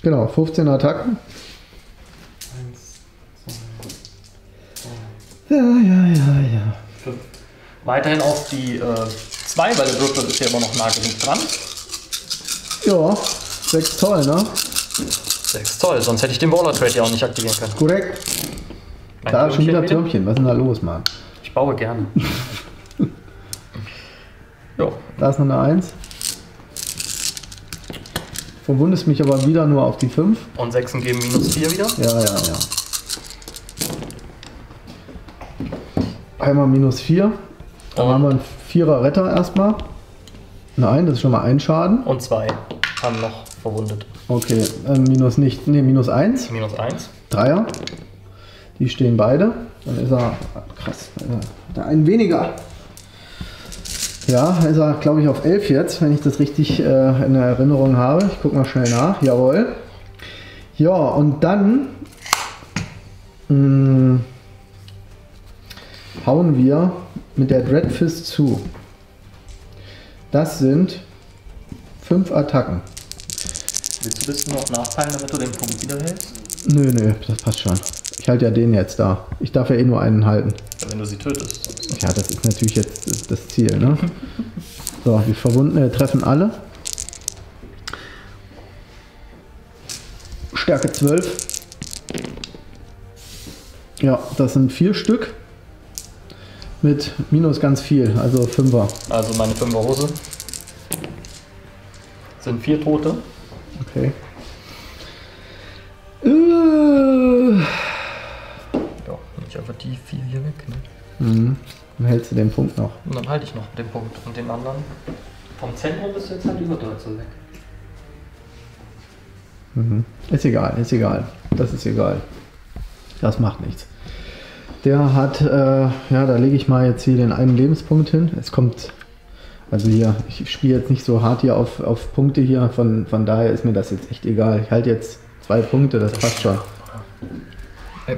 Genau, 15 Attacken. Ja, ja, ja, ja. 5. Weiterhin auf die 2, weil der Würfel ist ja immer noch nah genug dran. Ja, 6 Zoll, ne? 6 Zoll, sonst hätte ich den Baller-Trade ja auch nicht aktivieren können. Korrekt. Ein da Türmchen schon wieder Türmchen. Was ist denn da los, Mann? Ich baue gerne. Jo. Da ist noch eine 1. Verwundest mich aber wieder nur auf die 5. Und 6 geben minus 4 wieder? Ja, ja, ja. Einmal minus 4. Dann haben wir einen 4er Retter erstmal. Nein, das ist schon mal ein Schaden. Und 2 haben noch verwundet. Okay, minus nicht, ne, minus 1. Minus 1. 3er. Die stehen beide. Dann ist er, krass, da ein weniger. Ja, ist er, glaube ich, auf 11 jetzt, wenn ich das richtig in Erinnerung habe. Ich gucke mal schnell nach. Jawohl. Ja, und dann hauen wir mit der Dreadfist zu. Das sind 5 Attacken. Willst du das noch nachteilen, damit du den Punkt wiederhältst? Nö, nö, das passt schon. Ich halte ja den jetzt da. Ich darf ja eh nur einen halten. Ja, wenn du sie tötest. Sonst. Ja, das ist natürlich jetzt das Ziel, ne? So, die Verwundene treffen alle. Stärke 12. Ja, das sind 4 Stück. Mit minus ganz viel, also 5er. Also meine 5er Hose. Das sind 4 Tote. Okay. Aber die 4 hier weg. Ne? Mhm. Dann hältst du den Punkt noch. Und dann halte ich noch den Punkt und den anderen. Vom Zentrum bist du jetzt halt über 13 weg. Mhm. Ist egal, ist egal. Das ist egal. Das macht nichts. Der hat, ja, da lege ich mal jetzt hier den einen Lebenspunkt hin. Es kommt, also hier, ich spiele jetzt nicht so hart hier auf Punkte hier, von daher ist mir das jetzt echt egal. Ich halte jetzt 2 Punkte, das passt schon.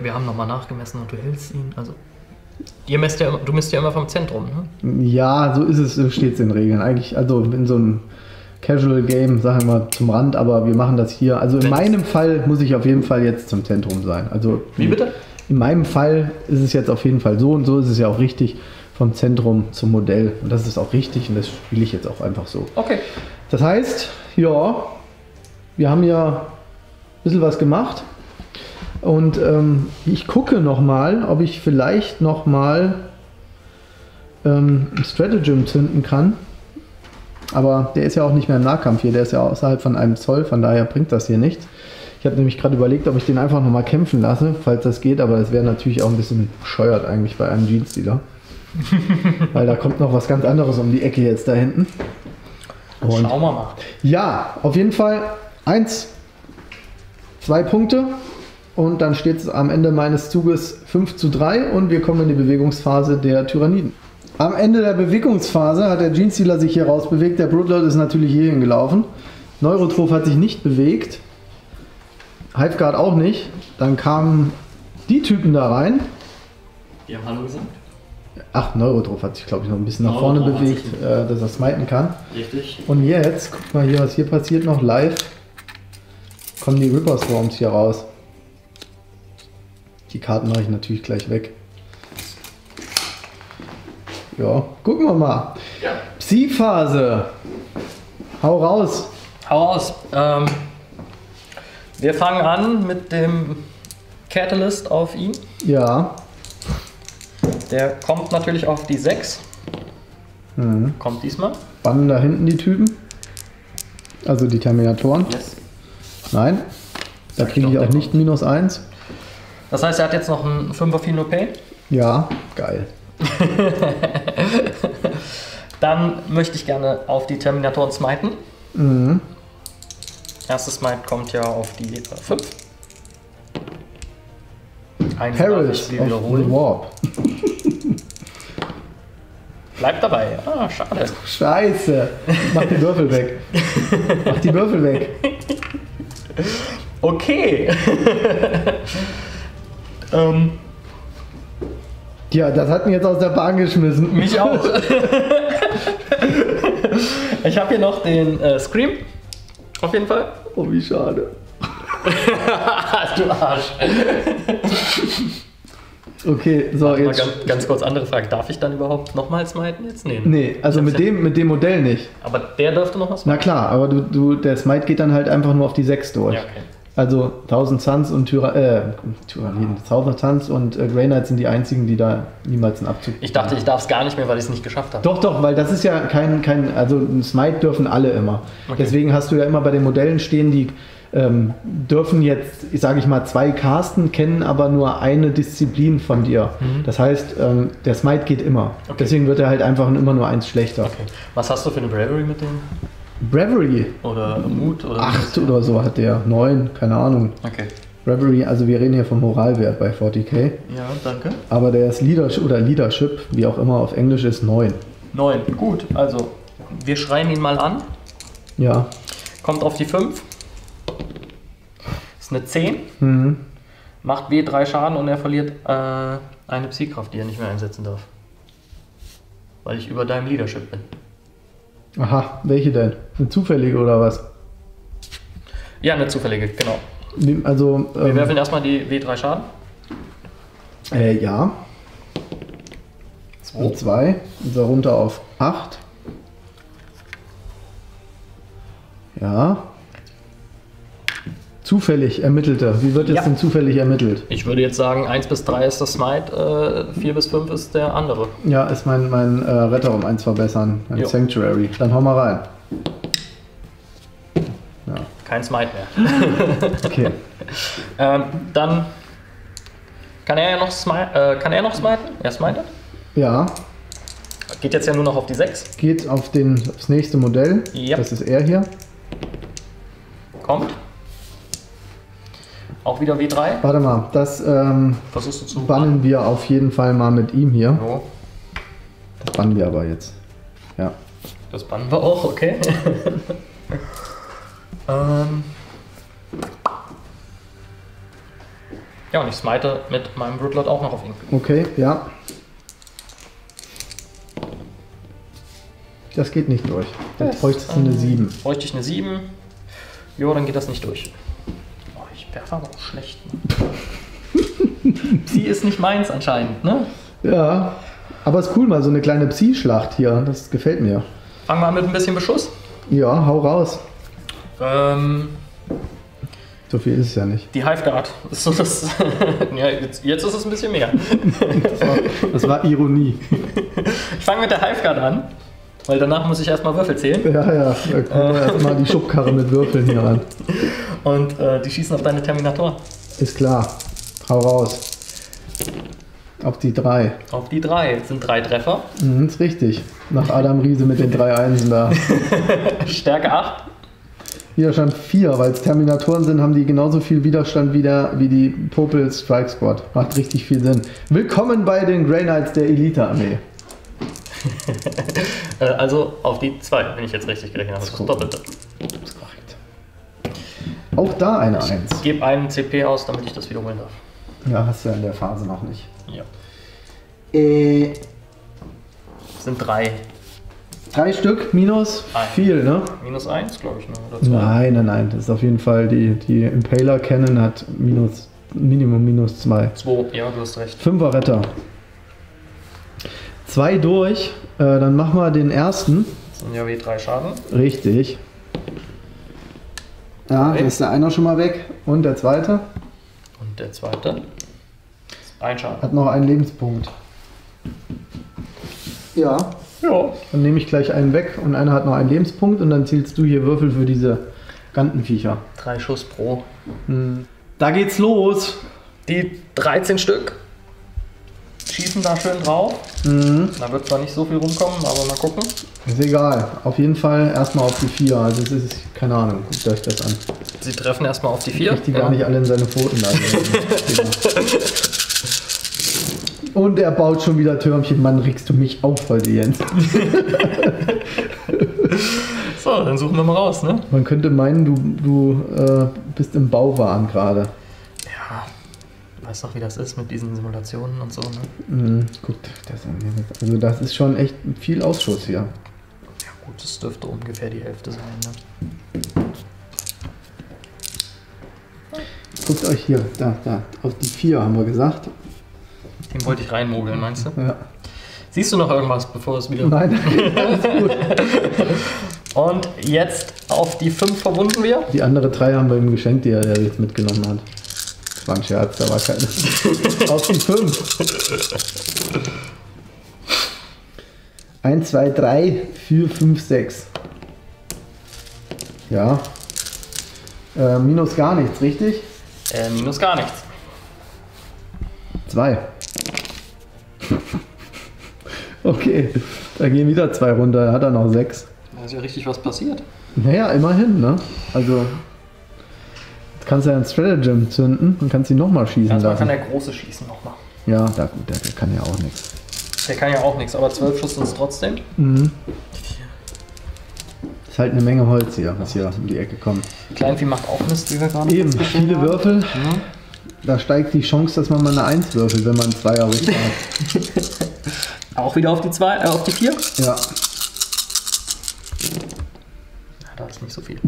Wir haben nochmal nachgemessen und du hältst ihn, also du misst ja immer vom Zentrum, ne? Ja, so ist es, so steht es in Regeln. Eigentlich, also in so einem Casual Game, sag ich mal, zum Rand, aber wir machen das hier. Also in meinem Fall muss ich auf jeden Fall jetzt zum Zentrum sein. Also wie bitte? In meinem Fall ist es jetzt auf jeden Fall so und so ist es ja auch richtig, vom Zentrum zum Modell. Und das ist auch richtig und das spiele ich jetzt auch einfach so. Okay. Das heißt, ja, wir haben ja ein bisschen was gemacht. Und ich gucke nochmal, ob ich vielleicht nochmal ein Stratagem zünden kann. Aber der ist ja auch nicht mehr im Nahkampf hier, der ist ja außerhalb von einem Zoll, von daher bringt das hier nichts. Ich habe nämlich gerade überlegt, ob ich den einfach nochmal kämpfen lasse, falls das geht. Aber das wäre natürlich auch ein bisschen bescheuert eigentlich bei einem Genestealer. Weil da kommt noch was ganz anderes um die Ecke jetzt da hinten. Und schauen wir mal. Ja, auf jeden Fall 1, 2 Punkte. Und dann steht es am Ende meines Zuges 5:3 und wir kommen in die Bewegungsphase der Tyraniden. Am Ende der Bewegungsphase hat der Genestealer sich hier rausbewegt. Der Broodlord ist natürlich hierhin gelaufen. Neurotrope hat sich nicht bewegt. Hive Guard auch nicht. Dann kamen die Typen da rein. Die haben Hallo gesagt. Ach, Neurotrope hat sich, glaube ich, noch ein bisschen nach vorne bewegt, dass er smiten kann. Richtig. Und jetzt, guck mal hier, was hier passiert noch live, kommen die Ripper Swarms hier raus. Die Karten mache ich natürlich gleich weg. Ja, gucken wir mal. Ja. Psyphase. Hau raus. Hau raus. Wir fangen an mit dem Katalyst auf ihn. Ja. Der kommt natürlich auf die 6. Mhm. Kommt diesmal. Bannen da hinten die Typen. Also die Terminatoren. Yes. Nein. Da kriege ich auch nicht minus 1. Das heißt, er hat jetzt noch einen 5er Feel No Pain. Ja, geil. Dann möchte ich gerne auf die Terminatoren smiten. Mhm. Erstes Smite kommt ja auf die 5. Eins darf ich wiederholen. Warp. Bleibt dabei. Ah, schade. Scheiße. Mach die Würfel weg. Mach die Würfel weg. Okay. Ja, das hat mich jetzt aus der Bahn geschmissen. Mich auch. Ich habe hier noch den Scream. Auf jeden Fall. Oh, wie schade. Du Arsch. Okay, so warte jetzt. Mal ganz kurz andere Frage. Darf ich dann überhaupt nochmal smiten jetzt? Nee, ne? Nee, also mit dem Modell nicht. Aber der dürfte nochmal smiten. Na klar, aber der Smite geht dann halt einfach nur auf die 6 durch. Ja, okay. Also 1000 Suns und Tyraniden. 1000 Suns und Grey Knights sind die einzigen, die da niemals einen Abzug. Ich dachte, ich darf es gar nicht mehr, weil ich es nicht geschafft habe. Doch, doch, weil das ist ja kein also ein Smite dürfen alle immer. Okay. Deswegen hast du ja immer bei den Modellen stehen, die dürfen jetzt, sage ich mal, 2 casten, kennen aber nur eine Disziplin von dir. Mhm. Das heißt, der Smite geht immer. Okay. Deswegen wird er halt einfach immer nur 1 schlechter. Okay. Was hast du für eine Bravery mit dem? Bravery? Oder Mut? Oder 8 oder so hat der. 9, keine Ahnung. Okay. Bravery, also wir reden hier vom Moralwert bei 40k. Ja, danke. Aber der ist Leadership, wie auch immer auf Englisch ist, 9. 9, gut. Also, wir schreien ihn mal an. Ja. Kommt auf die 5. Ist eine 10. Mhm. Macht W3 Schaden und er verliert eine Psykraft, die er nicht mehr einsetzen darf. Weil ich über deinem Leadership bin. Aha, welche denn? Eine zufällige oder was? Ja, eine zufällige, genau. Also, wir werfen erstmal die W3 Schaden. Ja. 2. Also runter auf 8. Ja. Zufällig ermittelte. Wie wird jetzt denn zufällig ermittelt? Ich würde jetzt sagen, 1 bis 3 ist das Smite, 4 bis 5 ist der andere. Ja, ist mein Retter um 1 verbessern, mein Sanctuary. Dann hau mal rein. Ja. Kein Smite mehr. Okay. Dann kann er ja noch smiten? Er smitet? Ja. Geht jetzt ja nur noch auf die 6. Geht auf aufs nächste Modell. Yep. Das ist er hier. Kommt. Auch wieder W3? Warte mal, das bannen wir auf jeden Fall mal mit ihm hier. So. Das bannen wir aber jetzt. Ja. Das bannen wir auch, okay. Ja, und ich smite mit meinem Broodlord auch noch auf ihn. Okay, ja. Das geht nicht durch. Jetzt bräuchte ich eine 7. Bräuchte ich eine 7? Jo, dann geht das nicht durch. Der war aber auch schlecht. Ne? Psi ist nicht meins anscheinend, ne? Ja, aber ist cool, mal so eine kleine Psi-Schlacht hier. Das gefällt mir. Fangen wir an mit ein bisschen Beschuss. Ja, hau raus. So viel ist es ja nicht. Die Hive Guard. So, ja, jetzt ist es ein bisschen mehr. Das war Ironie. Ich fange mit der Hive Guard an, weil danach muss ich erstmal Würfel zählen. Ja, ja, da kommen wir erstmal die Schubkarre mit Würfeln hier ran. Und die schießen auf deine Terminatoren. Ist klar. Hau raus. Auf die 3. Auf die 3. Das sind 3 Treffer. Mhm, ist richtig. Nach Adam Riese mit den 3 Einsen da. Stärke 8. Widerstand 4, weil es Terminatoren sind, haben die genauso viel Widerstand wie die Popel Strike Squad. Macht richtig viel Sinn. Willkommen bei den Grey Knights der Elite-Armee. Also auf die 2, wenn ich jetzt richtig gerechnet habe. Das ist das Doppelte. Das ist korrekt. Auch da eine 1. Ich gebe einen CP aus, damit ich das wiederholen darf. Ja, hast du ja in der Phase noch nicht. Ja. Das sind 3. 3 Stück minus viel, ne? Minus 1, glaube ich, ne? Oder 2. Nein, nein, nein. Das ist auf jeden Fall die Impaler Cannon hat Minimum minus 2. 2, ja, du hast recht. 5er Retter. 2 durch. Dann machen wir den ersten. Das sind ja W3 Schaden. Richtig. Ja, da ist der einer schon mal weg. Und der zweite? Und der zweite? Ein Schaden. Hat noch einen Lebenspunkt. Ja. Ja. Dann nehme ich gleich einen weg und einer hat noch einen Lebenspunkt und dann zielst du hier Würfel für diese Gantenviecher. 3 Schuss pro. Hm. Da geht's los. Die 13 Stück schießen da schön drauf. Mhm. Da wird zwar nicht so viel rumkommen, aber mal gucken. Ist egal. Auf jeden Fall erstmal auf die 4. Also es ist, keine Ahnung, guckt euch das an. Sie treffen erstmal auf die 4? Ich die gar nicht alle in seine Pfoten. Und er baut schon wieder Türmchen. Mann, regst du mich auf heute, Jens. So, dann suchen wir mal raus, ne? Man könnte meinen, du bist im Bauwahn gerade. Ja. Weißt doch, wie das ist mit diesen Simulationen und so, ne? Mhm, guckt das an. Also das ist schon echt viel Ausschuss hier. Ja gut, das dürfte ungefähr die Hälfte sein, ne? Guckt euch hier, da, auf die 4 haben wir gesagt. Den wollte ich reinmogeln, meinst du? Ja. Siehst du noch irgendwas, bevor es wieder... Nein, alles gut. Und jetzt auf die 5 verbunden wir. Die anderen 3 haben wir ihm geschenkt, die er jetzt mitgenommen hat. Das war ein Scherz, da war keine. Auf die 5. 1, 2, 3, 4, 5, 6. Ja. Minus gar nichts, richtig? Minus gar nichts. 2. Okay, da gehen wieder 2 runter, hat er noch 6. Da ist ja richtig was passiert. Naja, immerhin, ne? Also, jetzt kannst du ja ein Stratagem zünden und kannst ihn nochmal schießen lassen. Erstmal kann der Große schießen nochmal. Ja, der kann ja auch nichts. Der kann ja auch nichts, aber 12 Schuss ist trotzdem. Mhm. Ist halt eine Menge Holz hier, was hier um die Ecke kommt. Kleinvieh macht auch Mist, wie wir gerade eben, viele Würfel. Mhm. Da steigt die Chance, dass man mal eine 1 würfelt, wenn man 2er rückt hat. Auch wieder auf die 2, auf die 4? Ja. Da ist nicht so viel.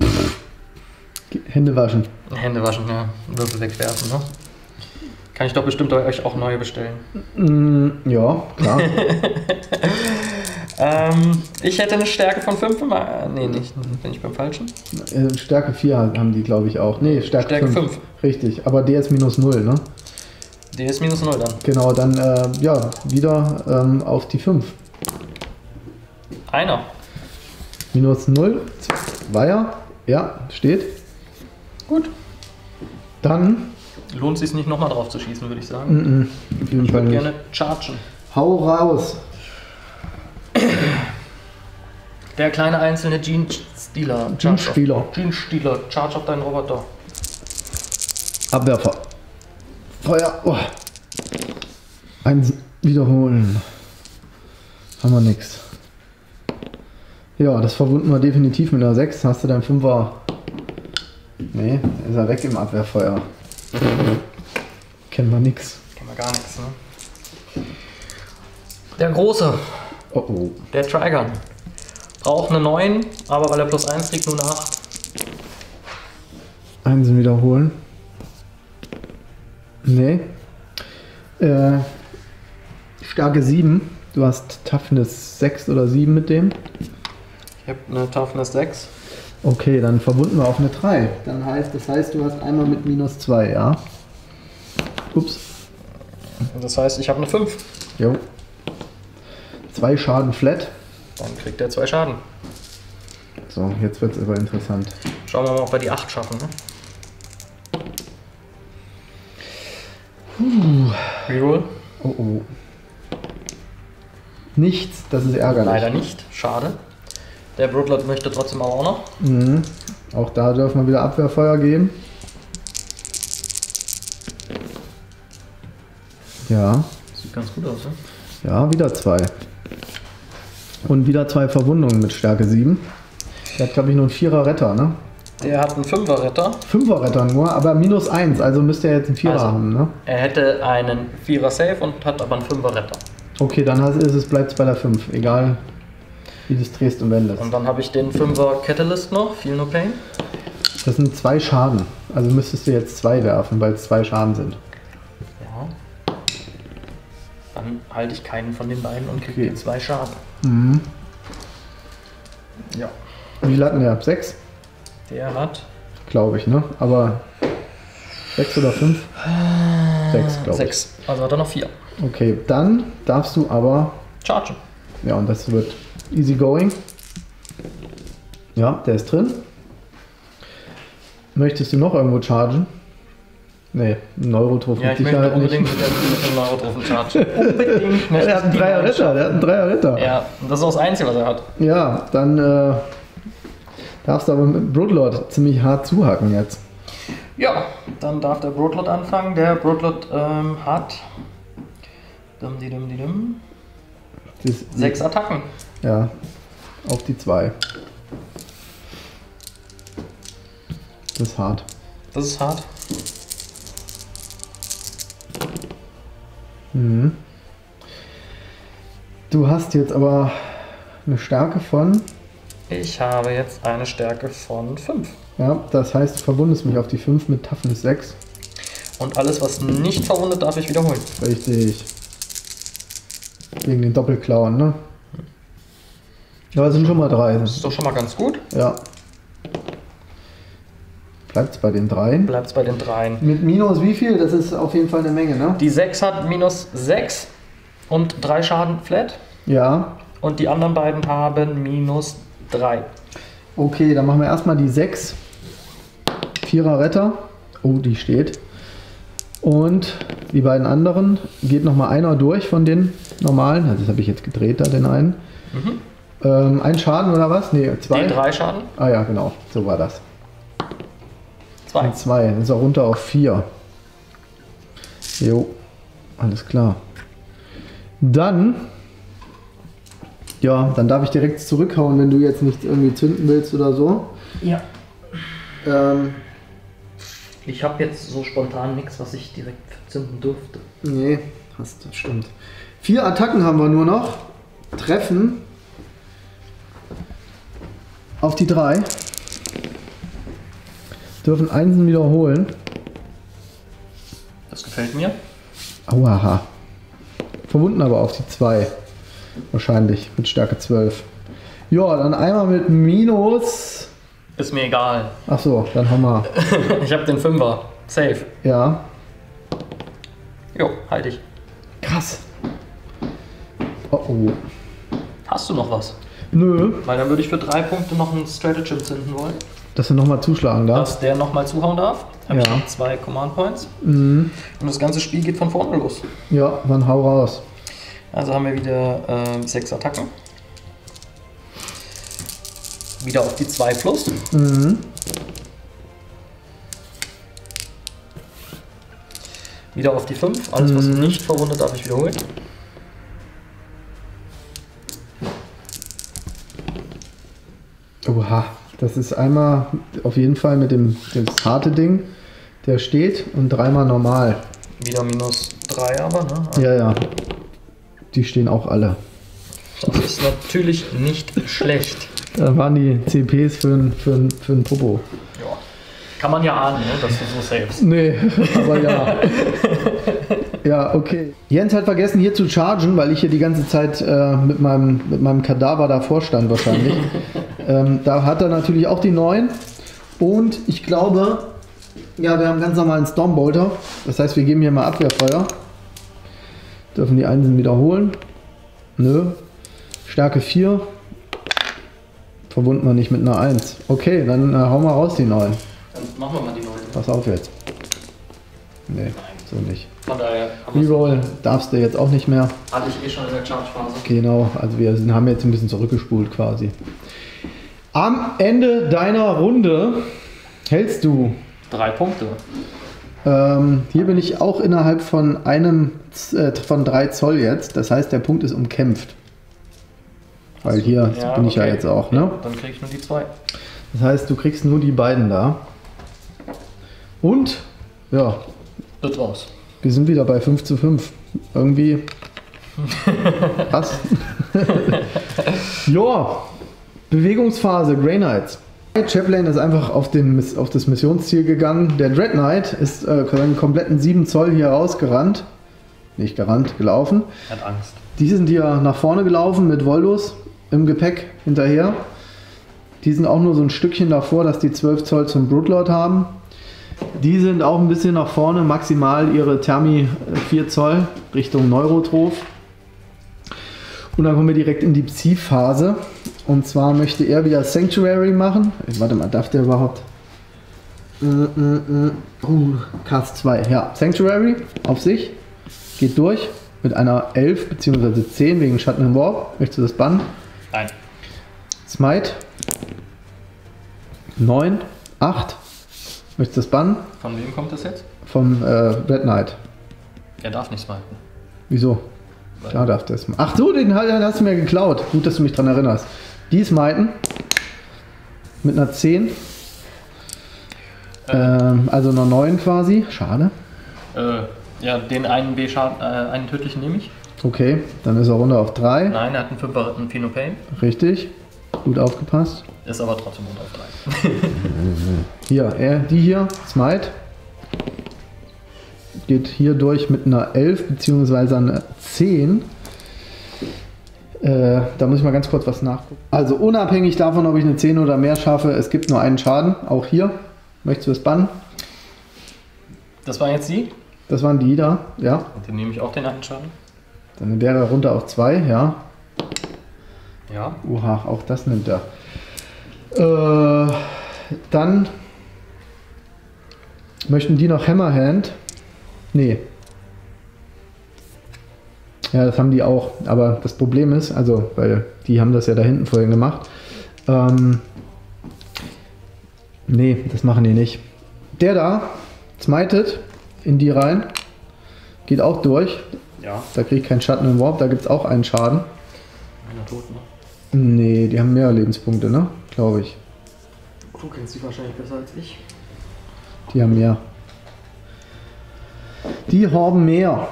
Hände waschen. Hände waschen, ja. Würfel wegwerfen, ne? Kann ich doch bestimmt euch auch neue bestellen. Mm, ja, klar. Ich hätte eine Stärke von 5. Nee, nicht. Bin ich beim Falschen? Stärke 4 haben die, glaube ich, auch. Nee, Stärke 5. Richtig, aber DS minus 0, ne? DS minus 0 dann. Genau, dann ja, wieder auf die 5. Einer. Minus 0, 2er, ja, steht. Gut. Dann lohnt es sich nicht nochmal drauf zu schießen, würde ich sagen. Mm-mm, auf jeden Fall nicht. Ich würde gerne chargen. Hau raus. Der kleine einzelne Genestealer. Genestealer, charge auf deinen Roboter. Abwehrfeuer. Feuer. Oh. Eins wiederholen. Haben wir nichts. Ja, das verwunden wir definitiv mit einer 6. Hast du deinen 5er? Nee, ist er weg im Abwehrfeuer. Kennen wir nichts. Kennen wir gar nichts, ne? Der Große. Oh oh. Der Trigun. Braucht eine 9, aber weil er plus 1 kriegt, nur eine 8. Einsen wiederholen. Nee. Stärke 7. Du hast Toughness 6 oder 7 mit dem. Ich habe eine Toughness 6. Okay, dann verbunden wir auf eine 3. Dann heißt, das heißt, du hast einmal mit minus 2, ja? Ups. Das heißt, ich habe eine 5. Jo. 2 Schaden flat. Dann kriegt er 2 Schaden. So, jetzt wird es aber interessant. Schauen wir mal, ob wir die 8 schaffen, ne? Reroll. Oh oh. Nichts, das ist ärgerlich. Leider nicht, schade. Der Broodlord möchte trotzdem aber auch noch. Mhm. Auch da dürfen wir wieder Abwehrfeuer geben. Ja. Sieht ganz gut aus, ne? Ja, wieder 2. Und wieder 2 Verwundungen mit Stärke 7. Der hat, glaube ich, nur einen 4er Retter, ne? Der hat einen 5er Retter. 5er Retter nur, aber minus 1, also müsste er jetzt einen 4er also haben, ne? Er hätte einen 4er Save und hat aber einen 5er Retter. Okay, dann bleibt es bei der 5, egal wie du es drehst und wendest. Und dann habe ich den 5er Katalyst noch, Feel No Pain. Das sind 2 Schaden, also müsstest du jetzt 2 werfen, weil es 2 Schaden sind. Ja. Dann halte ich keinen von den beiden und kriege 2 Schaden. Mhm. Ja. Wie viel hatten wir ab? 6? Der hat, glaube ich, ne? Aber 6 oder 5? 6, glaube ich. 6, also hat er noch 4. Okay, dann darfst du aber chargen. Ja, und das wird easy going. Ja, der ist drin. Möchtest du noch irgendwo chargen? Nee, Neurotrope mit Sicherheit nicht. Ja, ich möchte unbedingt mit dem Neurotrope chargen. Unbedingt. Der hat einen 3er Ritter, der hat einen 3er Ritter. Ja, und das ist auch das Einzige, was er hat. Ja, dann darfst du aber mit Broodlord ziemlich hart zuhacken jetzt. Ja, dann darf der Broodlord anfangen. Der Broodlord hat 6 Attacken. Ja, auf die 2. Das ist hart. Das ist hart. Mhm. Du hast jetzt aber eine Stärke von... Ich habe jetzt eine Stärke von 5. Ja, das heißt, du verwundest mich auf die 5 mit Toughness 6. Und alles, was nicht verwundet, darf ich wiederholen. Richtig. wegen den Doppelklauen, ne? Ja, das sind schon mal drei. Das ist doch schon mal ganz gut. Ja. Bleibt's bei den dreien? Bleibt's bei den dreien. Mit minus wie viel? Das ist auf jeden Fall eine Menge, ne? Die 6 hat minus 6 und 3 Schaden flat. Ja. Und die anderen beiden haben minus 3. Okay, dann machen wir erstmal die 6. Vierer Retter. Oh, die steht. Und die beiden anderen. Geht nochmal einer durch von den normalen. Also das habe ich jetzt gedreht, da den einen. Mhm. Ein Schaden oder was? Nee, zwei. Die 3 Schaden. Ah ja, genau. So war das. 2. Und 2. Dann ist er runter auf 4. Jo. Alles klar. Dann... Ja, dann darf ich direkt zurückhauen, wenn du jetzt nicht irgendwie zünden willst oder so. Ja. Ich habe jetzt so spontan nichts, was ich direkt zünden dürfte. Nee, das stimmt. 4 Attacken haben wir nur noch. Treffen. Auf die 3. Dürfen Einsen wiederholen. Das gefällt mir. Auaha. Verwunden aber auf die 2. Wahrscheinlich mit Stärke 12. Ja, dann einmal mit Minus. Ist mir egal. Ach so, dann haben wir. Ich habe den 5er. Safe. Ja. Jo, halte ich. Krass. Oh oh. Hast du noch was? Nö. Weil dann würde ich für 3 Punkte noch einen Stratagem zünden wollen. Dass er nochmal zuschlagen darf? Dass der nochmal zuhauen darf. Habe ich noch 2 Command Points. Mhm. Und das ganze Spiel geht von vorne los. Ja, dann hau raus. Also haben wir wieder 6 Attacken. Wieder auf die 2 plus. Mhm. Wieder auf die 5. Alles, was nicht verwundet, darf ich wiederholen. Oha, das ist einmal auf jeden Fall mit dem harte Ding, der steht, und 3-mal normal. Wieder minus 3 aber, ne? Also ja, ja. Die stehen auch alle. Das ist natürlich nicht schlecht. Da waren die CPs für einen Popo. Ja. Kann man ja ahnen, ne? Dass du so savest. Nee, aber ja. Ja, okay. Jens hat vergessen hier zu chargen, weil ich hier die ganze Zeit mit meinem Kadaver davor stand wahrscheinlich. Da hat er natürlich auch die 9. Und ich glaube, ja, wir haben ganz normalen Stormbolter. Das heißt, wir geben hier mal Abwehrfeuer. Dürfen die Einsen wiederholen? Nö. Stärke 4. Verwunden wir nicht mit einer 1. Okay, dann hauen wir raus die 9. Dann machen wir mal die 9. Pass auf jetzt. Nee, nein, so nicht. Von daher Reroll darfst du jetzt auch nicht mehr. Hatte ich eh schon in der Charge-Phase. Genau, also wir haben jetzt ein bisschen zurückgespult quasi. Am Ende deiner Runde hältst du 3 Punkte. Hier bin ich auch innerhalb von von 3 Zoll jetzt. Das heißt, der Punkt ist umkämpft. Weil hier bin ich ja jetzt auch, ne? Dann krieg ich nur die 2. Das heißt, du kriegst nur die beiden da. Und, ja. Wird raus. Wir sind wieder bei 5:5. Irgendwie. Was? Ja. Bewegungsphase, Grey Knights. Chaplain ist einfach auf das Missionsziel gegangen. Der Dread Knight ist seinen kompletten 7 Zoll hier rausgerannt. Nicht gerannt, gelaufen. Hat Angst. Die sind hier nach vorne gelaufen mit Voldus im Gepäck hinterher. Die sind auch nur so ein Stückchen davor, dass die 12 Zoll zum Broodlord haben. Die sind auch ein bisschen nach vorne, maximal ihre Thermi 4 Zoll Richtung Neurotrope. Und dann kommen wir direkt in die Psy-Phase. Und zwar möchte er wieder Sanctuary machen. Warte mal, darf der überhaupt? Cast 2. Ja, Sanctuary auf sich. Geht durch. Mit einer 11 bzw. 10 wegen Schatten im Warp. Möchtest du das bannen? Nein. Smite. 9. 8. Möchtest du das bannen? Von wem kommt das jetzt? Vom Red Knight. Er darf nicht smiten. Wieso? Weil da darf das. Ach so, den hast du mir geklaut. Gut, dass du mich dran erinnerst. Die smiten mit einer 10, also einer 9 quasi, schade. Ja, den einen B-Schaden, einen tödlichen nehme ich. Okay, dann ist er runter auf 3. Nein, er hat einen 5er, einen Feel No Pain. Richtig, gut aufgepasst. Ist aber trotzdem runter auf 3. Hier, die hier, Smite. Geht hier durch mit einer 11 bzw. einer 10. Da muss ich mal ganz kurz was nachgucken. Also unabhängig davon, ob ich eine 10 oder mehr schaffe, es gibt nur einen Schaden. Auch hier. Möchtest du es bannen? Das waren jetzt die? Das waren die da, ja. Und dann nehme ich auch den einen Schaden. Dann wäre er runter auf 2, ja. Ja. Oha, auch das nimmt er. Dann möchten die noch Hammerhand. Nee. Ja, das haben die auch. Aber das Problem ist, also, weil die haben das ja da hinten vorhin gemacht. Nee, das machen die nicht. Der da smitet in die rein. Geht auch durch. Ja. Da kriege ich keinen Schatten im Warp. Da gibt es auch einen Schaden. Einer tot, ne? Nee, die haben mehr Lebenspunkte, ne? Glaube ich. Du kennst die wahrscheinlich besser als ich. Die haben mehr. Die haben mehr.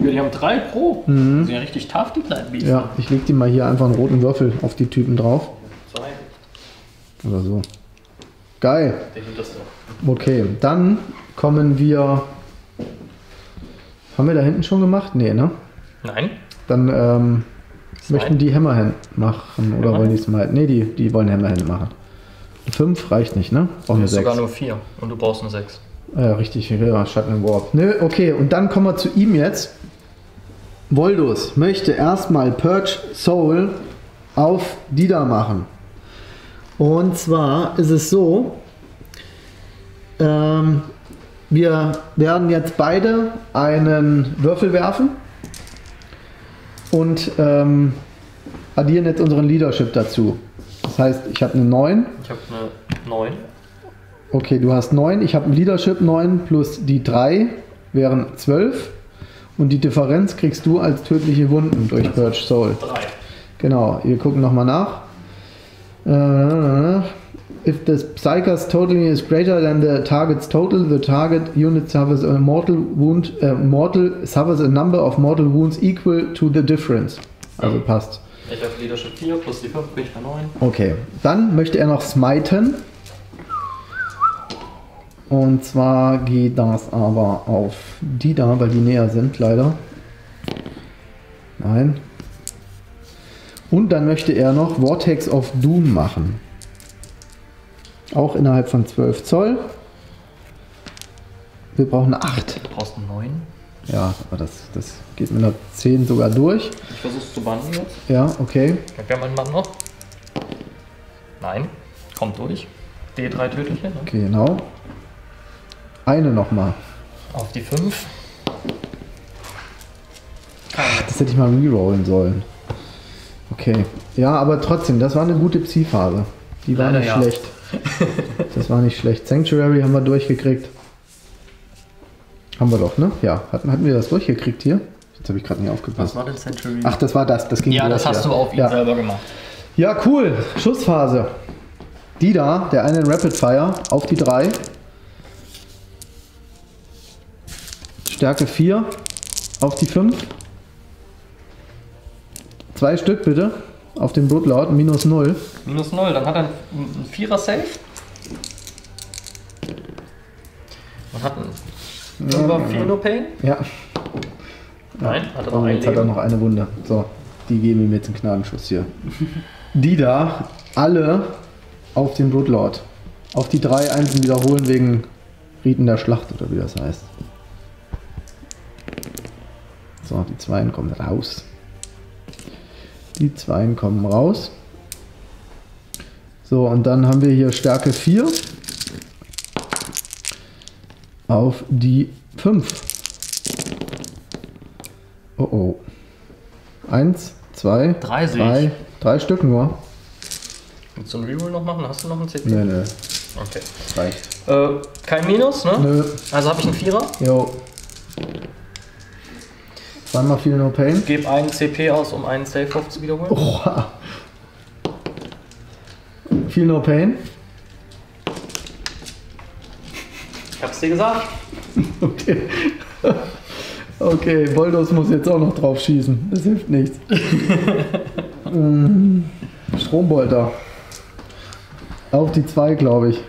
Ja, die haben 3 pro. Mhm. Die sind ja richtig tough, die kleinen Biester. Ja, ich leg die mal hier einfach einen roten Würfel auf die Typen drauf. 2. Oder so. Geil. Okay, dann kommen wir... Haben wir da hinten schon gemacht? Nee, ne? Nein. Dann möchten die Hammerhand machen oder wollen die Smite? Nee, die wollen Hammerhand machen. 5 reicht nicht, ne? Auch eine 6. Sogar nur 4 und du brauchst eine 6. Ja, richtig, ja, Chaplain Warp. Nö, okay, und dann kommen wir zu ihm jetzt. Voldus möchte erstmal Purge Soul auf die da machen. Und zwar ist es so, wir werden jetzt beide einen Würfel werfen und addieren jetzt unseren Leadership dazu. Das heißt, ich habe eine 9. Ich habe eine 9. Okay, du hast 9, ich habe ein Leadership 9 plus die 3 wären 12 und die Differenz kriegst du als tödliche Wunden durch Purge Soul. 3. Genau, wir gucken nochmal nach. If the Psyker's total is greater than the target's total, the target unit suffers a mortal wound, suffers a number of mortal wounds equal to the difference. Also passt. Ich habe Leadership 4 plus die 5 bin ich bei 9. Okay, dann möchte er noch smiten. Und zwar geht das aber auf die da, weil die näher sind, leider. Nein. Und dann möchte er noch Vortex of Doom machen. Auch innerhalb von 12 Zoll. Wir brauchen eine 8. Du brauchst eine 9. Ja, aber das geht mit einer 10 sogar durch. Ich versuch's zu bannen jetzt. Ja, okay. Ich hab ja meinen Mann noch. Nein, kommt durch. D3 tödliche. Ne? Genau. Eine nochmal. Auf die 5. Ach, das hätte ich mal rerollen sollen. Okay. Ja, aber trotzdem, das war eine gute Psi-Phase. Die war leider nicht schlecht. Das war nicht schlecht. Sanctuary haben wir durchgekriegt. Haben wir doch, ne? Ja. Hatten wir das durchgekriegt hier? Jetzt habe ich gerade nicht aufgepasst. Was war denn Sanctuary? Ach, das war das. Das ging ja, das hast du auf ihn selber gemacht. Ja, cool. Schussphase. Die da, der eine Rapid Fire auf die 3. Stärke 4 auf die 5. 2 Stück bitte auf den Broodlord, minus 0. Minus 0, dann hat er einen 4er Safe. Man hat einen über Feel No Pain. Ja. Nein, hat er noch ein Leben. Jetzt hat er noch eine Wunde. So, die geben ihm jetzt einen Gnadenschuss hier. Die da, alle auf den Broodlord. Auf die 3 Einsen wiederholen wegen Riten der Schlacht oder wie das heißt. So, die 2 kommen raus. Die 2 kommen raus. So, und dann haben wir hier Stärke 4 auf die 5. Oh oh. 1, 2, 3. 3 Stück nur. Willst du einen Reroll noch machen? Hast du noch einen CP? Nee, nee. Okay. 3. Kein Minus, ne? Nö. Also habe ich einen 4er? Jo. Zweimal Feel No Pain. Ich gebe einen CP aus, um einen Safe Off zu wiederholen. Oha. Feel No Pain. Ich hab's dir gesagt. Okay. Okay, Voldus muss jetzt auch noch drauf schießen. Das hilft nichts. Strombolter. Auf die 2, glaube ich.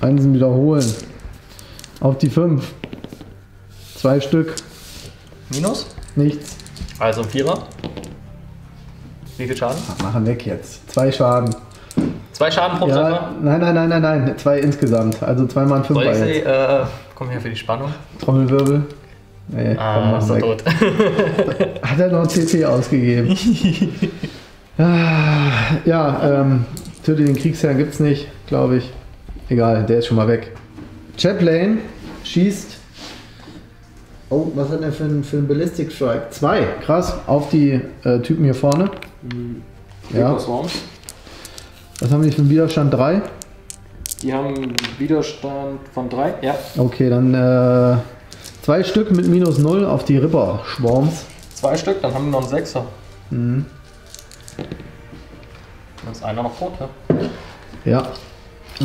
Einsen wiederholen. Auf die 5. 2 Stück. Minus? Nichts. Also ein 4er. Wie viel Schaden? Ach, machen weg jetzt. 2 Schaden. 2 Schaden pro Treffer? Nein, nein, nein, nein, nein. 2 insgesamt. Also 2 mal 5. Soll ich sie, komm her für die Spannung. Trommelwirbel. Nee, komm, ist er tot. Hat er noch CC ausgegeben. Ja, Töte den Kriegsherrn gibt's nicht, glaube ich. Egal, der ist schon mal weg. Chaplain schießt. Oh, was hat er für einen Ballistic Strike? 2, krass, auf die Typen hier vorne. Mhm. Ja. Was haben die für einen Widerstand? 3? Die haben einen Widerstand von 3, ja. Okay, dann 2 Stück mit -0 auf die Ripper-Schwarms. 2 Stück, dann haben wir noch einen 6er. Mhm. Dann ist einer noch tot, ne? Ja.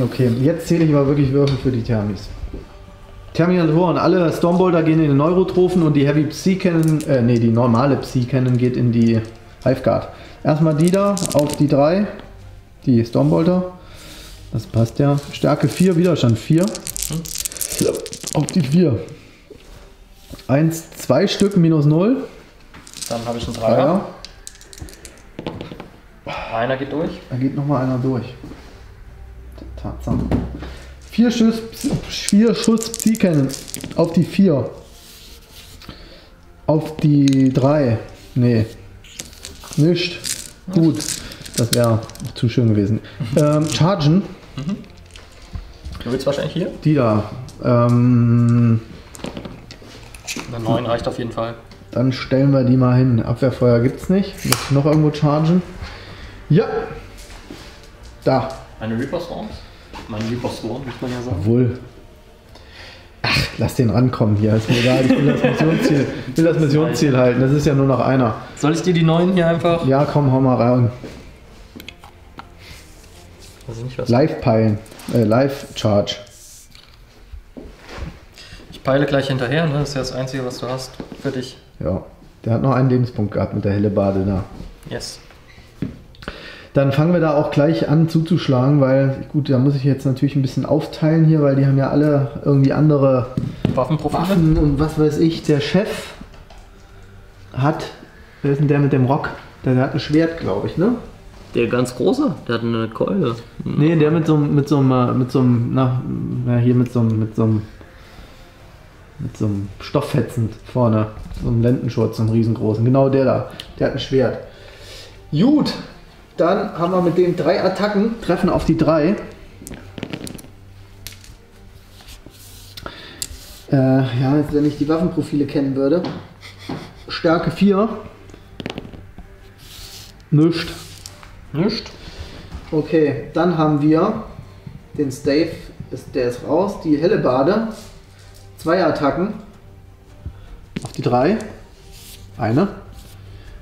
Okay, jetzt zähle ich mal wirklich Würfel für die Thermis. Terminatoren, alle Stormbolter gehen in den Neurotrophen und die Heavy Psy-Cannon, nee, die normale Psy-Cannon geht in die Hive Guard. Erstmal die da auf die 3, die Stormbolter. Das passt ja. Stärke 4, Widerstand 4. Auf die 4. 1, 2 Stück -0. Dann habe ich einen 3er. Einer geht durch. Da geht nochmal einer durch. Tatsache. 4 Schuss Psy-Cannon auf die 4. Auf die 3. Nee. Nicht. Gut. Das wäre zu schön gewesen. Chargen. Mhm. Du willst wahrscheinlich hier? Die da. Eine 9 reicht auf jeden Fall. Dann stellen wir die mal hin. Abwehrfeuer gibt es nicht. Muss noch irgendwo chargen. Ja. Da. Eine Reaper-Storm. Mein lieber Sworn, muss man ja sagen. Obwohl. Ach, lass den rankommen hier. Ist mir egal. Ich will das Missionsziel, halten. Das ist ja nur noch einer. Soll ich dir die 9 hier einfach? Ja, komm, hau mal rein. Live-Peilen. Live-Charge. Ich peile gleich hinterher, ne? Das ist ja das Einzige, was du hast für dich. Ja. Der hat noch einen Lebenspunkt gehabt mit der Hellebarde da. Yes. Dann fangen wir da auch gleich an zuzuschlagen, weil, gut, da muss ich jetzt natürlich ein bisschen aufteilen hier, weil die haben ja alle irgendwie andere Waffen und was weiß ich. Der Chef hat, wer ist denn der mit dem Rock? Der hat ein Schwert, glaube ich, ne? Der ganz große, der hat eine Keule. Ne, der mit so einem Stofffetzen vorne, so einem Lendenschurz, so einem riesengroßen. Genau der da, der hat ein Schwert. Gut. Dann haben wir mit dem 3 Attacken, treffen auf die 3. Ja, jetzt, wenn ich die Waffenprofile kennen würde. Stärke 4. Nischt. Nischt. Okay, dann haben wir den Stave, der ist raus. Die Hellebarde. 2 Attacken. Auf die 3. Eine.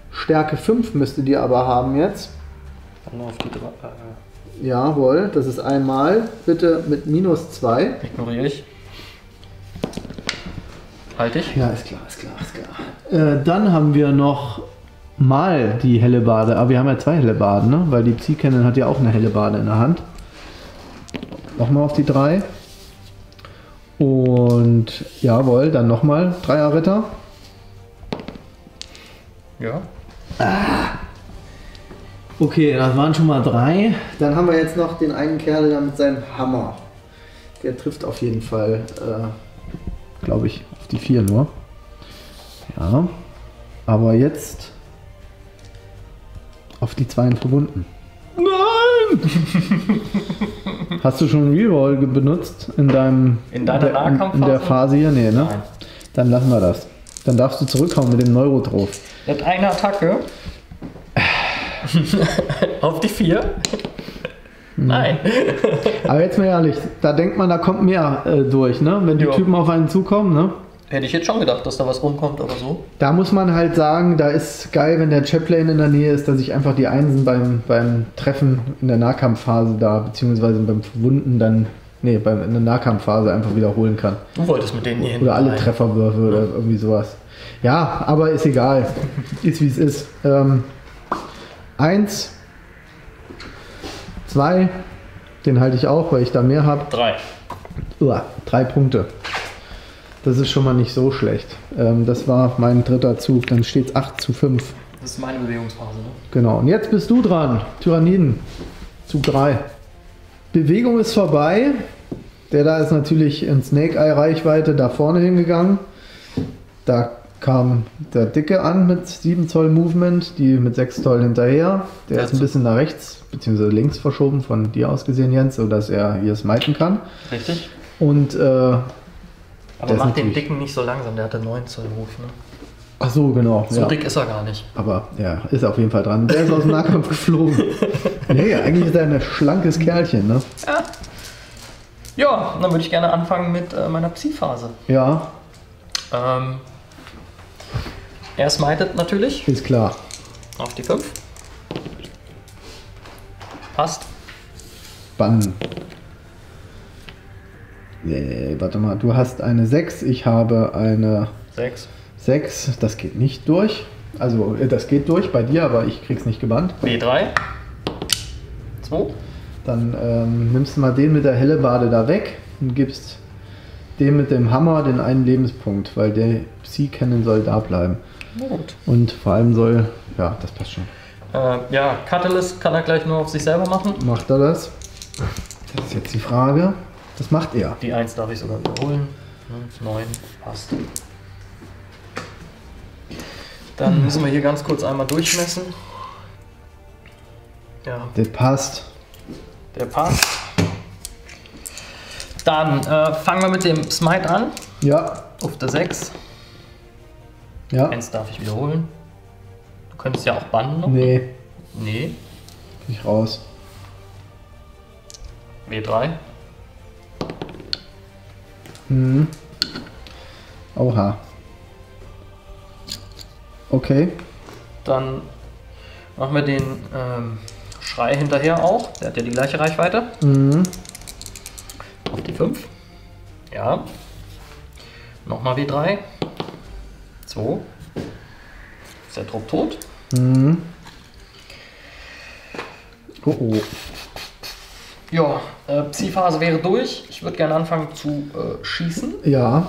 Stärke 5 müsste die aber haben jetzt. Auf die 3. Jawohl, das ist einmal. Bitte mit -2. Ignoriere ich. Halte ich? Ja, ist klar, ist klar, ist klar. Dann haben wir noch mal die Hellebarde. Aber wir haben ja 2 Hellebarden, ne? Weil die Psy-Cannon hat ja auch eine Hellebarde in der Hand. Nochmal auf die 3. Und jawohl, dann nochmal 3er Ritter. Ja. Ah. Okay, das waren schon mal 3. Dann haben wir jetzt noch den einen Kerl da mit seinem Hammer. Der trifft auf jeden Fall, glaube ich, auf die 4 nur. Ja, aber jetzt auf die 2 verbunden. Nein! Hast du schon Reroll benutzt in deinem in der Phase hier? Nee, ne? Nein. Dann lassen wir das. Dann darfst du zurückkommen mit dem Neurotroph. Mit einer Attacke. Auf die 4? Nein. Aber jetzt mal ehrlich, da denkt man, da kommt mehr durch, ne? Wenn die Typen auf einen zukommen, ne? Hätte ich jetzt schon gedacht, dass da was rumkommt oder so. Da muss man halt sagen, da ist geil, wenn der Chaplain in der Nähe ist, dass ich einfach die Einsen beim Treffen in der Nahkampfphase da, beziehungsweise beim Verwunden dann, nee, in der Nahkampfphase einfach wiederholen kann. Du wolltest mit denen hier hin. Oder alle Trefferwürfe oder irgendwie sowas. Ja, aber ist egal. Ist wie es ist. 1, 2, den halte ich auch, weil ich da mehr habe. 3. 3 Punkte. Das ist schon mal nicht so schlecht. Das war mein dritter Zug. Dann steht es 8 zu 5. Das ist meine Bewegungsphase, ne? Genau. Und jetzt bist du dran. Tyraniden. Zug 3. Bewegung ist vorbei. Der da ist natürlich in Snake Eye Reichweite da vorne hingegangen. Da kam der Dicke an mit 7 Zoll Movement, die mit 6 Zoll hinterher. Der ist ein bisschen nach rechts bzw. links verschoben, von dir aus gesehen, Jens, sodass er hier smiten kann. Richtig. Und aber macht den Dicken nicht so langsam, der hatte 9 Zoll Move, ne? Ach so, genau. So ja. Dick ist er gar nicht. Aber ja, ist auf jeden Fall dran. Der ist aus dem Nahkampf geflogen. Nee, eigentlich ist er ein schlankes Kerlchen, ne? Ja. Ja, dann würde ich gerne anfangen mit meiner Psyphase. Ja. Er smitet natürlich. Ist klar. Auf die 5. Passt. Bannen. Warte mal, du hast eine 6, ich habe eine 6. 6, das geht nicht durch. Also, das geht durch bei dir, aber ich krieg's nicht gebannt. B3. 2. Dann nimmst du mal den mit der Hellebarde da weg und gibst dem mit dem Hammer den einen Lebenspunkt, weil der Psy-Cannon soll da bleiben. Gut. Und vor allem soll, ja, das passt schon. Ja, Katalyst kann er gleich nur auf sich selber machen. Macht er das? Das ist jetzt die Frage. Das macht er. Die 1 darf ich sogar wiederholen. 9, passt. Dann müssen wir hier ganz kurz einmal durchmessen. Ja. Der passt. Der passt. Dann fangen wir mit dem Smite an. Ja. Auf der 6. Ja. 1 darf ich wiederholen. Du könntest ja auch bannen noch. Nee. Nee. Bin ich raus. W3. Mhm. Oha. Okay. Dann machen wir den Schrei hinterher auch. Der hat ja die gleiche Reichweite. Mhm. Auf die 5. Ja. Nochmal W3. 2. Ist der Trupp tot? Mhm. Oh oh. Ja, Psy-Phase wäre durch. Ich würde gerne anfangen zu schießen. Ja.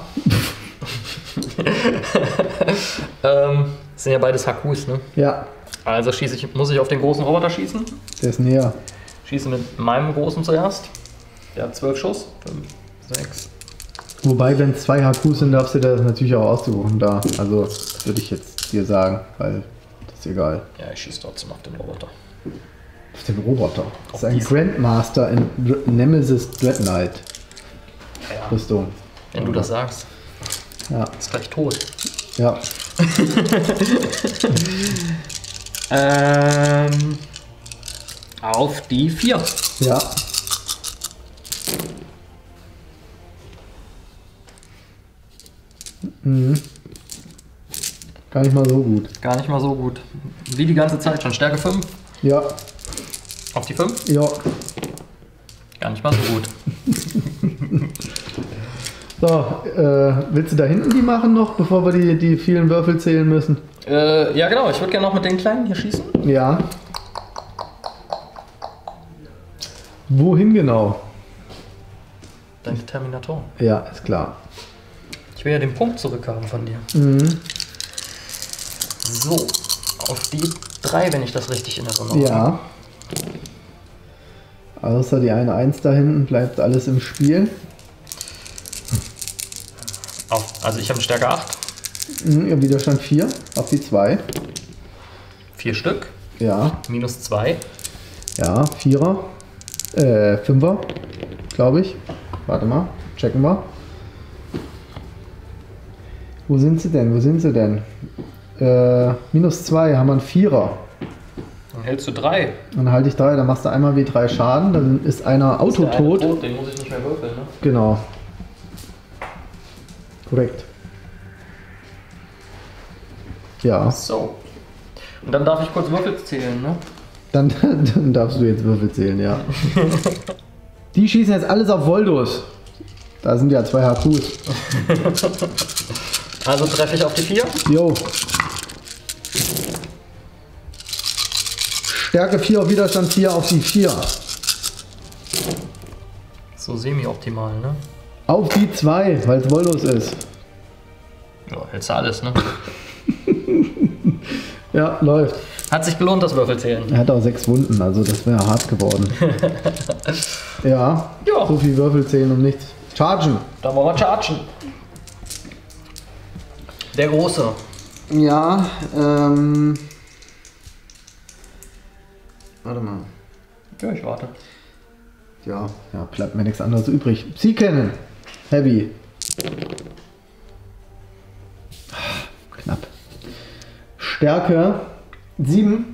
Sind ja beides Hakus, ne? Ja. Also schieße ich, muss ich auf den großen Roboter schießen. Der ist näher. Schieße mit meinem großen zuerst. Der hat 12 Schuss. 5, 6. Wobei, wenn 2 Hakus sind, darfst du dir das natürlich auch aussuchen da. Also würde ich jetzt dir sagen, weil das ist egal. Ja, ich schieße trotzdem auf den Roboter. Auf den Roboter. Das ist ein Grandmaster in Nemesis Dread Knight. Ja, Rüstung. Wenn du das sagst. Ja. Ist gleich tot. Ja. Auf die 4. Ja. Mhm. Gar nicht mal so gut. Gar nicht mal so gut. Wie die ganze Zeit schon. Stärke 5? Ja. Auf die 5? Ja. Gar nicht mal so gut. So, willst du da hinten die machen noch, bevor wir die vielen Würfel zählen müssen? Ja genau, ich würde gerne noch mit den Kleinen hier schießen. Ja. Wohin genau? Deine Terminatoren. Ja, ist klar. Ich will ja den Punkt zurückhaben von dir. Mhm. So, auf die 3, wenn ich das richtig in Erinnerung habe. Ja. Außer die eine 1 da hinten bleibt alles im Spiel. Also ich habe eine Stärke 8. Im Widerstand 4, auf die 2. 4 Stück. Ja. Minus 2. Ja, 4er. 5er, glaube ich. Warte mal, checken wir. Wo sind sie denn? Wo sind sie denn? Minus 2 haben wir einen 4er. Dann hältst du 3. Dann halte ich 3, dann machst du einmal W3 Schaden, dann ist einer autotot. Den muss ich nicht mehr würfeln, ne? Genau. Korrekt. Ja. So. Und dann darf ich kurz Würfel zählen, ne? Dann darfst du jetzt Würfel zählen, ja. Die schießen jetzt alles auf Voldus. Da sind ja 2 HQs. Also treffe ich auf die 4. Jo. Stärke 4 auf Widerstand 4 auf die 4. So semi-optimal, ne? Auf die 2, weil es Voldus ist. Ja, hältst du alles, ne? Ja, läuft. Hat sich gelohnt, das Würfelzählen. Er hat auch 6 Wunden, also das wäre hart geworden. Ja, jo. So viel Würfelzählen und nichts. Chargen. Da wollen wir chargen. Der Große. Ja, warte mal. Ja, ich warte. Ja, ja, bleibt mir nichts anderes übrig. Psy-Cannon. Heavy. Knapp. Stärke 7.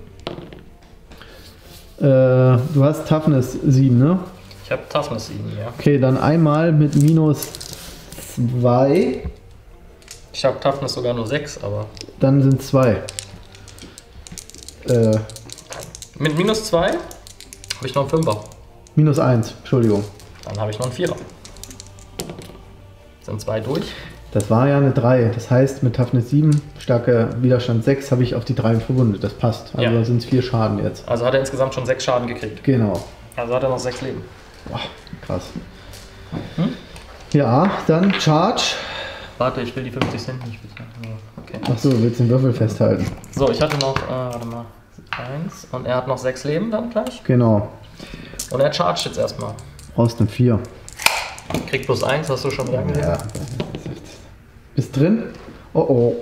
Du hast Toughness 7, ne? Ich habe Toughness 7, ja. Okay, dann einmal mit minus 2. Ich habe Toughness sogar nur 6, aber... Dann sind 2. Mit minus 2 habe ich noch einen 5er. Minus 1, Entschuldigung. Dann habe ich noch einen 4er. Sind 2 durch. Das war ja eine 3, das heißt mit Toughness 7, Stärke Widerstand 6 habe ich auf die 3 verwundet, das passt. Also ja. Sind es 4 Schaden jetzt. Also hat er insgesamt schon 6 Schaden gekriegt. Genau. Also hat er noch 6 Leben. Boah, krass. Hm? Ja, dann Charge. Warte, ich will die 50 Cent nicht bezahlen. Okay. Achso, willst du den Würfel festhalten? So, ich hatte noch, warte mal, 1 und er hat noch 6 Leben dann gleich. Genau. Und er chargt jetzt erstmal. Brauchst du 4. Kriegt plus 1, hast du schon wieder angesehen. Bist drin? Oh oh.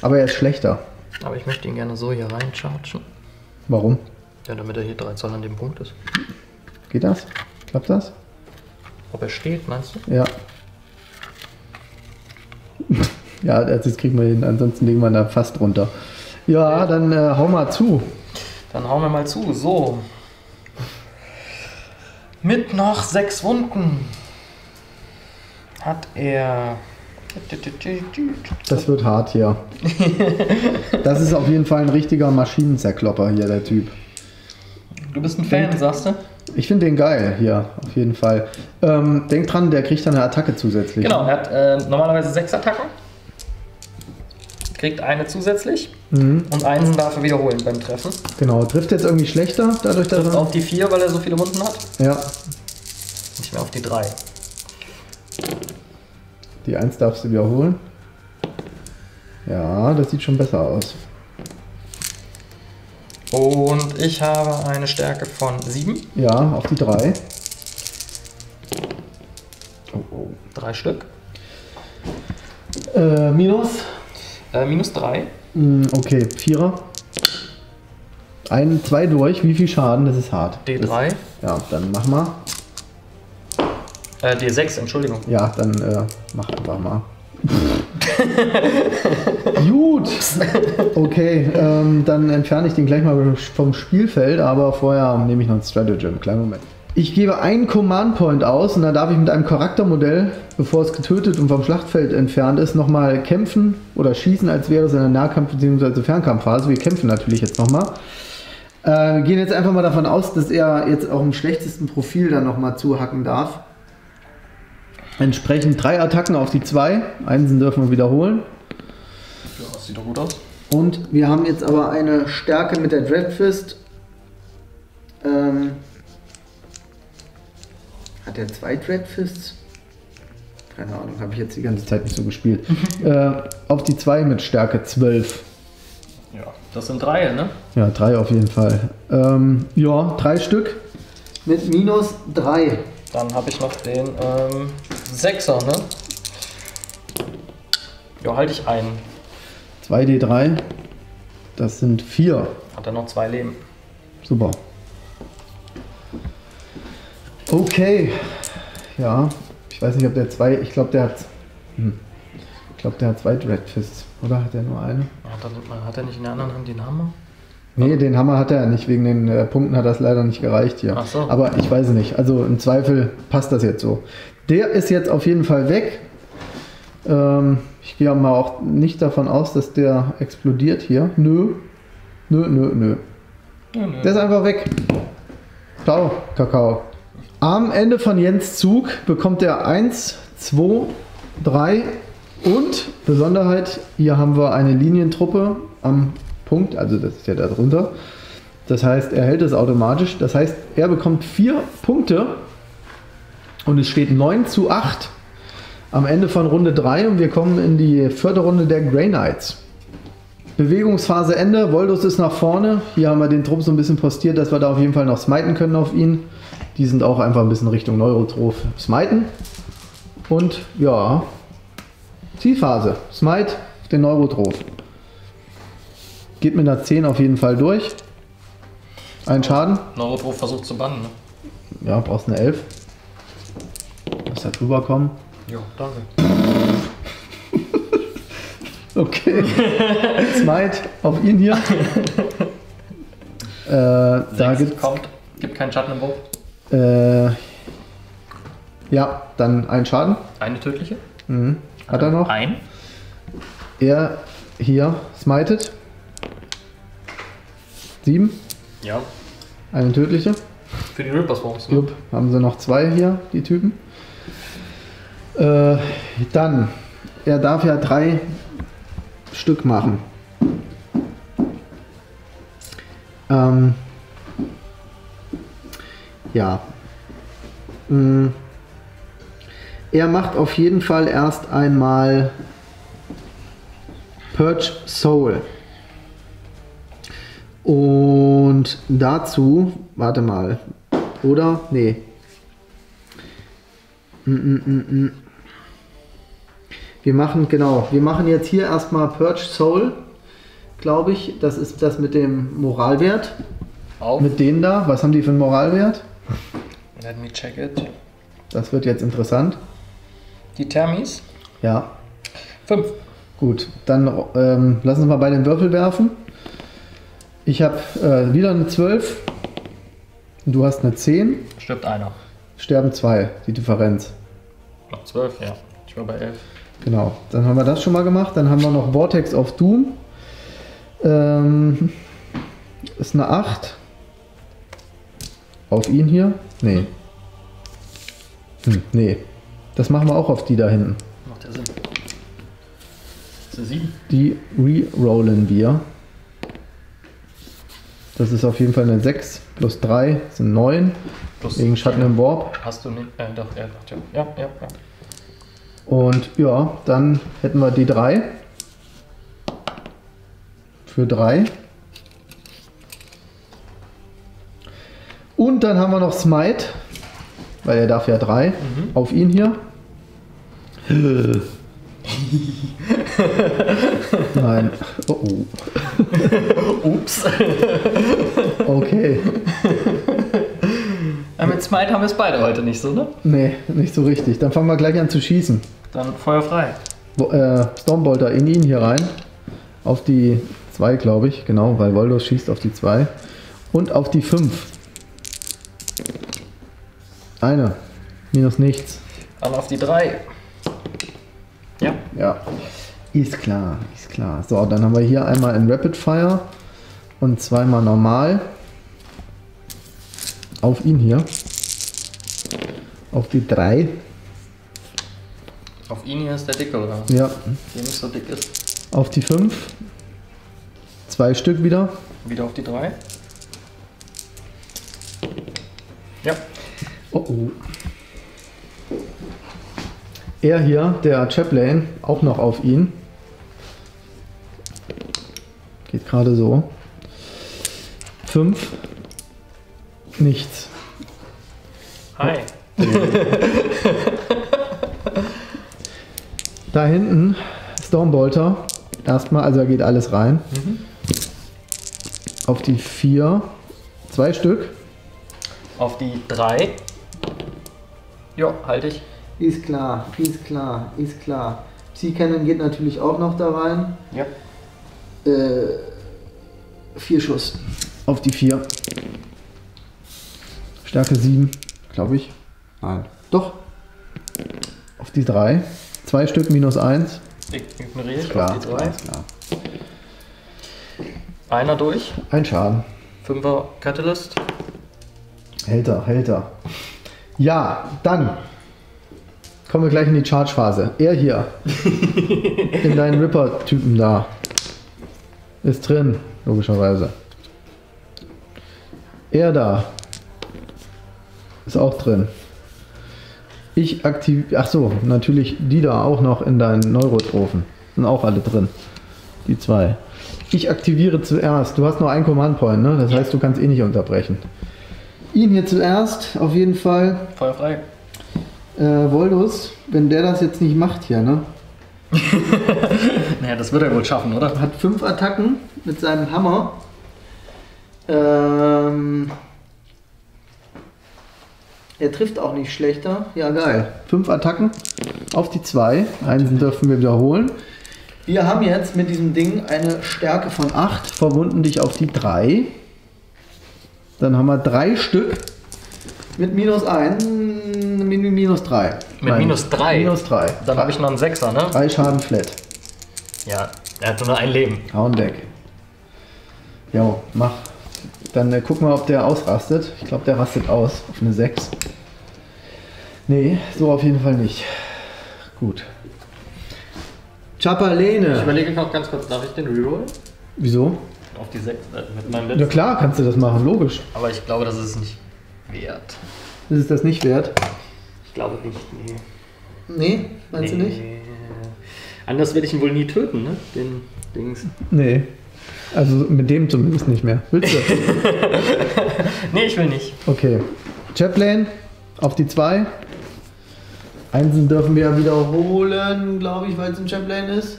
Aber er ist schlechter. Aber ich möchte ihn gerne so hier rein chargen. Warum? Ja, damit er hier 3 Zoll an dem Punkt ist. Geht das? Klappt das? Ob er steht, meinst du? Ja. Ja, das kriegen wir hin. Ansonsten legen wir da fast runter. Ja, okay. Dann hau mal zu. Dann hauen wir mal zu. So. Mit noch 6 Wunden hat er... Das wird hart hier. Das ist auf jeden Fall ein richtiger Maschinenzerklopper hier, der Typ. Du bist ein Fan, sagst du? Ich finde den geil hier, auf jeden Fall. Denk dran, der kriegt dann eine Attacke zusätzlich. Genau, er hat normalerweise 6 Attacken. Kriegt eine zusätzlich und einen darf er wiederholen beim Treffen. Genau, trifft jetzt irgendwie schlechter dadurch, dass er... auf die 4, weil er so viele Wunden hat. Ja. Nicht mehr auf die 3. Die 1 darfst du wiederholen. Ja, das sieht schon besser aus. Und ich habe eine Stärke von 7. Ja, auf die 3. 3 Stück. Minus 3. Okay, 4er. 2 durch, wie viel Schaden? Das ist hart. D3. Das, ja, dann mach mal. D6, Entschuldigung. Ja, dann mach einfach mal. Gut. Okay, dann entferne ich den gleich mal vom Spielfeld, aber vorher nehme ich noch ein Stratagem. Kleinen Moment. Ich gebe einen Command Point aus und dann darf ich mit einem Charaktermodell, bevor es getötet und vom Schlachtfeld entfernt ist, nochmal kämpfen oder schießen, als wäre es in der Nahkampf- bzw. Fernkampfphase. Wir kämpfen natürlich jetzt nochmal. Wir gehen jetzt einfach mal davon aus, dass er jetzt auch im schlechtesten Profil dann nochmal zuhacken darf. Entsprechend 3 Attacken auf die 2. Einsen dürfen wir wiederholen. Ja, das sieht doch gut aus. Und wir haben jetzt aber eine Stärke mit der Dreadfist. Hat er 2 Dreadfists? Keine Ahnung, habe ich jetzt die ganze Zeit nicht so gespielt. Auf die 2 mit Stärke 12. Ja, das sind 3, ne? Ja, 3 auf jeden Fall. Ja, 3 Stück. Mit minus 3. Dann habe ich noch den 6er, ne? Ja, halte ich einen. 2d3. Das sind 4. Hat er noch 2 Leben. Super. Okay. Ja, ich weiß nicht, ob der 2... Ich glaube, der hat... Ich glaube, der hat 2 Dreadfists. Oder hat er nur eine? Hat er nicht in der anderen Hand den Hammer? Nee, den Hammer hat er nicht. Wegen den Punkten hat das leider nicht gereicht hier. Ach so. Aber ich weiß nicht. Also im Zweifel passt das jetzt so. Der ist jetzt auf jeden Fall weg. Ich gehe mal auch nicht davon aus, dass der explodiert hier. Nö. Der ist einfach weg. Ciao, Kakao. Am Ende von Jens Zug bekommt er 1, 2, 3 und Besonderheit, hier haben wir eine Linientruppe am Punkt, also das ist ja da drunter. Das heißt, er hält es automatisch. Das heißt, er bekommt 4 Punkte und es steht 9:8 am Ende von Runde 3 und wir kommen in die 4. Runde der Grey Knights. Bewegungsphase Ende. Voldus ist nach vorne. Hier haben wir den Trupp so ein bisschen postiert, dass wir da auf jeden Fall noch smiten können auf ihn. Die sind auch einfach ein bisschen Richtung Neurotrope smiten. Und ja, Zielphase. Smite auf den Neurotrope. Geht mit einer 10 auf jeden Fall durch. Ein Schaden. Neurotrope versucht zu bannen, ne? Ja, brauchst eine 11. Lass da drüber kommen. Jo, danke. Okay. Smite auf ihn hier. Da gibt keinen Schaden im Wurf. Ja, dann ein Schaden. Eine tödliche. Mhm. Hat er noch? Ein. Er hier smitet. 7. Ja. Eine tödliche. Für die Rippers brauchst du. Jupp. Haben sie noch 2 hier, die Typen. Dann, er darf ja 3 Stück machen. Ja. Er macht auf jeden Fall erst einmal Purge Soul. Und dazu, warte mal, oder? Nee. Wir machen, genau, wir machen jetzt hier erstmal Purge Soul, glaube ich. Das ist das mit dem Moralwert. Auf. Mit denen da. Was haben die für einen Moralwert? Let me check it. Das wird jetzt interessant. Die Thermis? Ja. 5. Gut, dann lassen wir mal bei den Würfel werfen. Ich habe wieder eine 12. Du hast eine 10. Stirbt einer. Sterben 2, die Differenz. Noch 12, ja. Ich war bei 11. Genau, dann haben wir das schon mal gemacht. Dann haben wir noch Vortex of Doom. Ist eine 8. Auf ihn hier? Nee. Nee. Das machen wir auch auf die da hinten. Macht ja Sinn. Das ist eine 7. Die re-rollen wir. Das ist auf jeden Fall eine 6 plus 3 sind 9. Plus wegen Schatten im Warp. Hast du nicht? Doch, ja. Und ja, dann hätten wir die 3. Für 3. Und dann haben wir noch Smite. Weil er darf ja 3. Auf ihn hier. Nein. Oh, oh. Ups. Okay. Ja, mit Smite haben wir es beide heute nicht so, ne? Nee, nicht so richtig. Dann fangen wir gleich an zu schießen. Dann Feuer frei. Stormbolter in ihn hier rein. Auf die 2, glaube ich. Genau, weil Voldus schießt auf die 2. Und auf die 5. Eine. Minus nichts. Aber auf die 3. Ja. Ja. Ist klar, ist klar. So, dann haben wir hier einmal in Rapid Fire und zweimal normal. Auf ihn hier. Auf die 3. Auf ihn hier ist der dicke, oder? Ja. Der nicht so dick ist. Auf die 5. 2 Stück wieder. Wieder auf die 3. Ja. Oh oh. Er hier, der Chaplain, auch noch auf ihn. Geht gerade so. 5. Nichts. Hi. Da hinten, Stormbolter. Erstmal, also da geht alles rein. Mhm. Auf die 4. 2 Stück. Auf die 3. Jo, halte ich. Ist klar, ist klar, ist klar. Psy-Cannon geht natürlich auch noch da rein. Ja. 4 Schuss. Auf die 4. Stärke 7, glaube ich. Nein. Doch. Auf die 3. 2 Stück minus 1. Ignoriere ich. Klar, auf die 3. Klar. Einer durch. Ein Schaden. 5er Katalyst. Hält er. Ja, dann kommen wir gleich in die Charge-Phase. Er hier. In deinen Ripper-Typen da. Ist drin, logischerweise. Er da. Ist auch drin. Ich aktiviere. Ach so, natürlich die da auch noch in deinen Neurotropen. Sind auch alle drin. Die 2. Ich aktiviere zuerst. Du hast nur einen Command Point, ne? Das heißt, du kannst eh nicht unterbrechen. Ihn hier zuerst, auf jeden Fall. Feuer frei. Voldus, wenn der das jetzt nicht macht hier, ne? Naja, das wird er wohl schaffen, oder? Hat 5 Attacken mit seinem Hammer. Er trifft auch nicht schlechter. Ja, geil. 5 Attacken auf die 2. Einen dürfen wir wiederholen. Wir haben jetzt mit diesem Ding eine Stärke von 8. Verwunden dich auf die 3. Dann haben wir 3 Stück mit minus 1. Minus 3. Mit minus 3? Minus 3. Dann habe ich noch einen 6er, ne? 3 Schaden flat. Ja, er hat nur ein Leben. Hauen weg. Jo, mach. Dann gucken wir, ob der ausrastet. Ich glaube, der rastet aus auf eine 6. Nee, so auf jeden Fall nicht. Gut. Chaplaine. Ich überlege noch ganz kurz, darf ich den Reroll? Wieso? Auf die 6 mit meinem letzten. Ja klar, kannst du das machen, logisch. Aber ich glaube, das ist nicht wert. Ist es das nicht wert? Ich glaube nicht, nee. Nee? Meinst du nicht? Anders werde ich ihn wohl nie töten, ne? Den Dings. Nee. Also mit dem zumindest nicht mehr. Willst du? Nee, ich will nicht. Okay. Chaplain auf die 2. Einsen dürfen wir ja wiederholen, glaube ich, weil es ein Chaplain ist.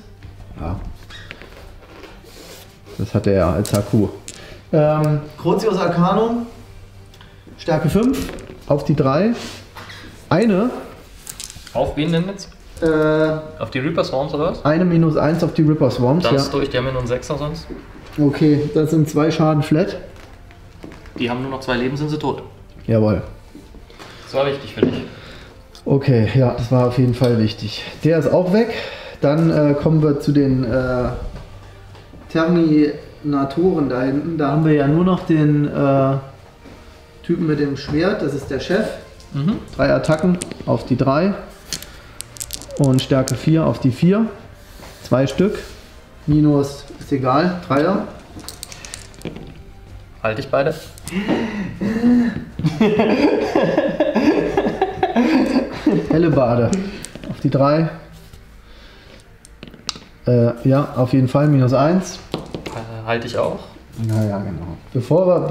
Ja. Das hat er ja als HQ. Crotius Arcanum. Stärke 5 auf die 3. Eine. Auf wen denn jetzt? Auf die Reaper Swarms oder was? Eine minus 1 auf die Reaper Swarms. Das ist durch, die haben ja nur einen 6er sonst. Okay, das sind 2 Schaden flat. Die haben nur noch 2 Leben, sind sie tot. Jawohl. Das war wichtig für dich. Okay, ja, das war auf jeden Fall wichtig. Der ist auch weg. Dann kommen wir zu den Terminatoren da hinten. Da haben wir ja nur noch den Typen mit dem Schwert. Das ist der Chef. Mhm. 3 Attacken auf die 3 und Stärke 4 auf die 4. 2 Stück. Minus ist egal. 3er. Halte ich beide? Hellebarde auf die 3. Ja, auf jeden Fall. Minus 1. Halte ich auch. Naja, genau. Bevor wir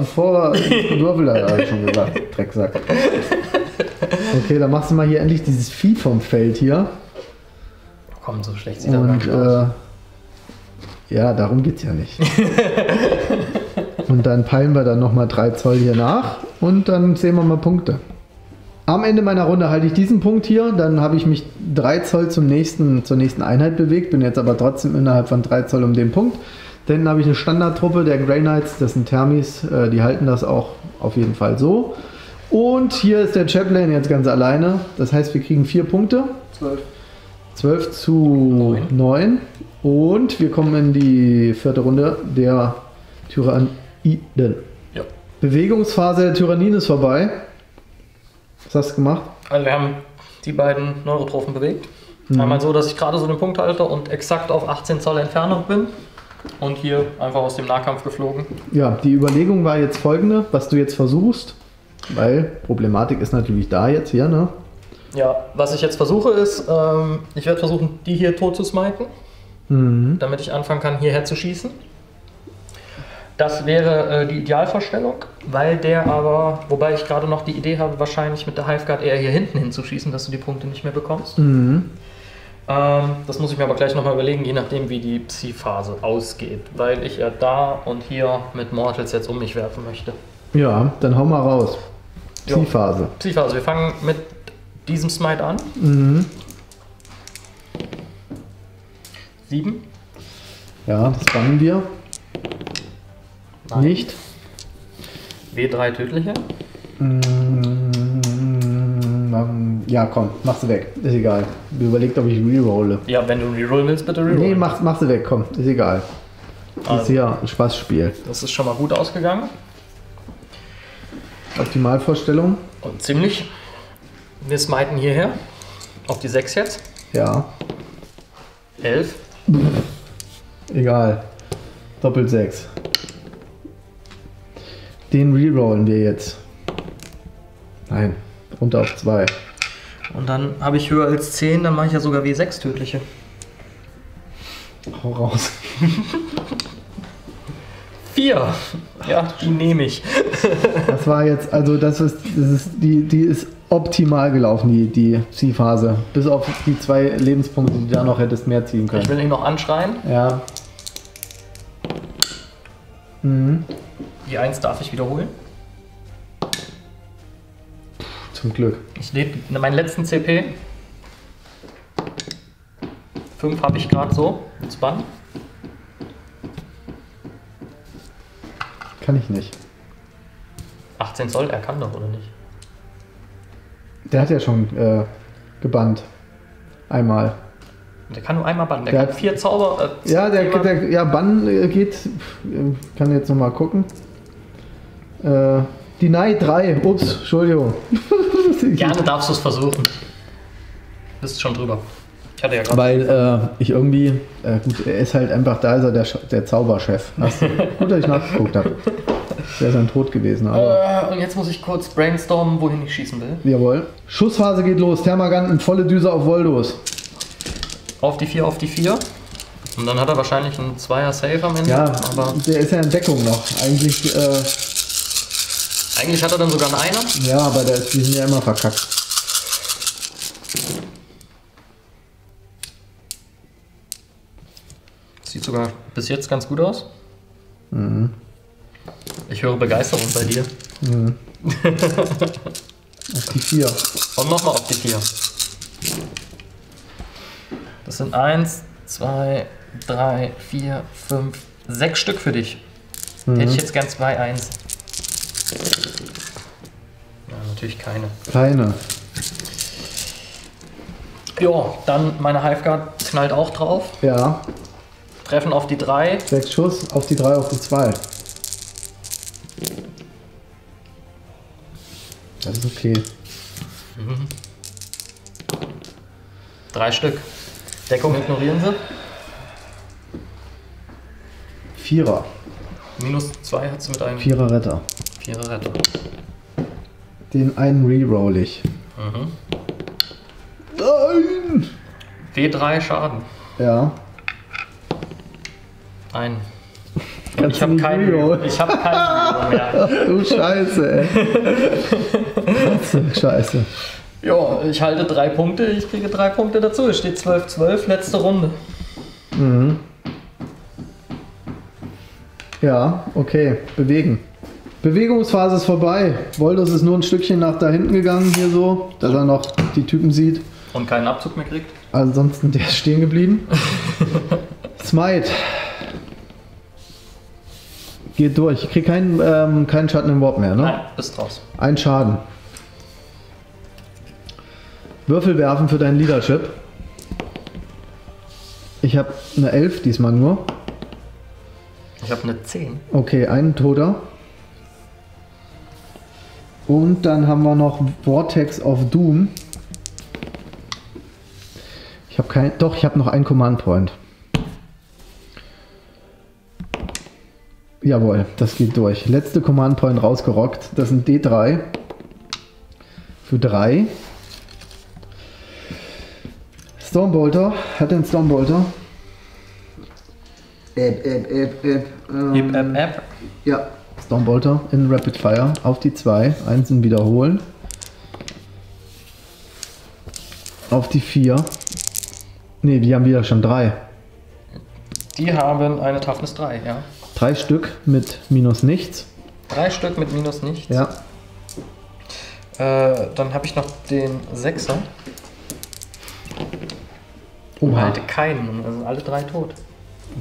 Würfel da habe ich schon gesagt. Drecksack. Okay, dann machst du mal hier endlich dieses Vieh vom Feld hier. Komm, so schlecht sieht das nicht aus. Ja, darum geht's ja nicht. Und dann peilen wir dann nochmal 3 Zoll hier nach und dann sehen wir mal Punkte. Am Ende meiner Runde halte ich diesen Punkt hier, dann habe ich mich 3 Zoll zur nächsten Einheit bewegt, bin jetzt aber trotzdem innerhalb von 3 Zoll um den Punkt. Dann habe ich eine Standardtruppe der Grey Knights, das sind Thermis, die halten das auch auf jeden Fall so. Und hier ist der Chaplain jetzt ganz alleine, das heißt wir kriegen 4 Punkte. 12. 12 zu 9 und wir kommen in die 4. Runde der Tyraniden. Ja. Bewegungsphase der Tyraniden ist vorbei. Was hast du gemacht? Also wir haben die beiden Neurotropen bewegt. Mhm. Einmal so, dass ich gerade so den Punkt halte und exakt auf 18 Zoll Entfernung bin. Und hier einfach aus dem Nahkampf geflogen. Ja, die Überlegung war jetzt folgende, was du jetzt versuchst. Weil Problematik ist natürlich da jetzt hier, ne? Ja, was ich jetzt versuche ist, ich werde versuchen, die hier tot zu smiten. Mhm. Damit ich anfangen kann, hierher zu schießen. Das wäre die Idealvorstellung, weil der aber, wobei ich gerade noch die Idee habe, wahrscheinlich mit der Hive Guard eher hier hinten hinzuschießen, dass du die Punkte nicht mehr bekommst. Mhm. Das muss ich mir aber gleich nochmal überlegen, je nachdem wie die Psyphase ausgeht, weil ich ja da und hier mit Mortals jetzt um mich werfen möchte. Ja, dann hau mal raus. Psyphase. Jo, Psyphase, wir fangen mit diesem Smite an. Mhm. 7. Ja, das fangen wir. Nein. Nicht. W3 tödliche. Ja, komm, mach sie weg. Ist egal. Überlegt, ob ich rerolle. Ja, wenn du rerollen willst, bitte rerollen. Nee, mach sie weg, komm. Ist egal. Also, ist ja ein Spaßspiel. Das ist schon mal gut ausgegangen. Optimalvorstellung. Und ziemlich. Wir smiten hierher. Auf die 6 jetzt. Ja. 11. Egal. Doppelt 6. Den rerollen wir jetzt. Nein, runter auf 2. Und dann habe ich höher als 10, dann mache ich ja sogar W6 tödliche. Hau raus. 4. Ja, die nehme ich. Das war jetzt, also die ist optimal gelaufen, die Ziehphase. Bis auf die 2 Lebenspunkte, die du da noch hättest mehr ziehen können. Ich will ihn noch anschreien. Ja. Mhm. Die 1 darf ich wiederholen. Zum Glück. Ich lebe meinen letzten CP. 5 habe ich gerade so. Ins Bann. Kann ich nicht. 18 Zoll, er kann doch, oder nicht? Der hat ja schon gebannt. Einmal. Der kann nur einmal bannen. Der hat 4 Zauber. Ja, der Bann geht. Kann jetzt nochmal gucken. Deny 3. Ups, Entschuldigung. Gerne darfst du es versuchen. Bist schon drüber. Ich hatte ja gerade. Weil ich irgendwie, gut, er ist halt einfach, da ist er der Zauberchef. Hast du gut, dass ich nachgeguckt habe. Der ist ein Tod gewesen. Aber. Und jetzt muss ich kurz brainstormen, wohin ich schießen will. Jawohl. Schussphase geht los. Thermaganten, volle Düse auf Voldus. Auf die 4, auf die 4. Und dann hat er wahrscheinlich einen 2er Save am Ende. Ja, aber der ist ja in Deckung noch. Eigentlich hat er dann sogar einen Einer. Ja, aber die sind ja immer verkackt. Sieht sogar bis jetzt ganz gut aus. Mhm. Ich höre Begeisterung bei dir. Mhm. Auf die 4. Und nochmal auf die 4. Das sind 1, 2, 3, 4, 5, 6 Stück für dich. Mhm. Hätte ich jetzt gern 2, 1. Ja, natürlich keine. Keine. Ja, dann meine Hive Guard knallt auch drauf. Ja. Treffen auf die 3. 6 Schuss, auf die 3, auf die 2. Das ist okay. Mhm. 3 Stück. Deckung ignorieren sie. 4er. Minus 2 hat sie mit einem. 4er Retter. 4er Retter. Den einen reroll ich. Mhm. Nein! W3 Schaden. Ja. Ein. Ich habe keinen Reroll. Ich habe keinen Reroll mehr. Du Scheiße, ey. Scheiße. Ja, ich halte 3 Punkte, ich kriege 3 Punkte dazu. Es steht 12-12, letzte Runde. Mhm. Ja, okay, bewegen. Bewegungsphase ist vorbei. Voldus ist nur ein Stückchen nach da hinten gegangen, hier so, dass er noch die Typen sieht. Und keinen Abzug mehr kriegt. Ansonsten der ist stehen geblieben. Smite. Geht durch. Ich krieg keinen Schaden im Warp mehr, ne? Nein, bist raus. Ein Schaden. Würfel werfen für dein Leadership. Ich habe eine 11 diesmal nur. Ich habe eine 10. Okay, einen Toter. Und dann haben wir noch Vortex of Doom. Ich habe keinen. Doch, ich habe noch einen Command Point. Jawohl, das geht durch. Letzte Command Point rausgerockt. Das sind D3. Für 3. Stormbolter. Hat den Stormbolter. Ja, Stormbolter in Rapid Fire. Auf die 2. 1 in Wiederholen. Auf die 4. Ne, die haben wieder schon 3. Die haben eine Toughness 3, ja. 3 Stück mit minus nichts. 3 Stück mit minus nichts? Ja. Dann habe ich noch den 6er. Und halte keinen, dann sind alle 3 tot.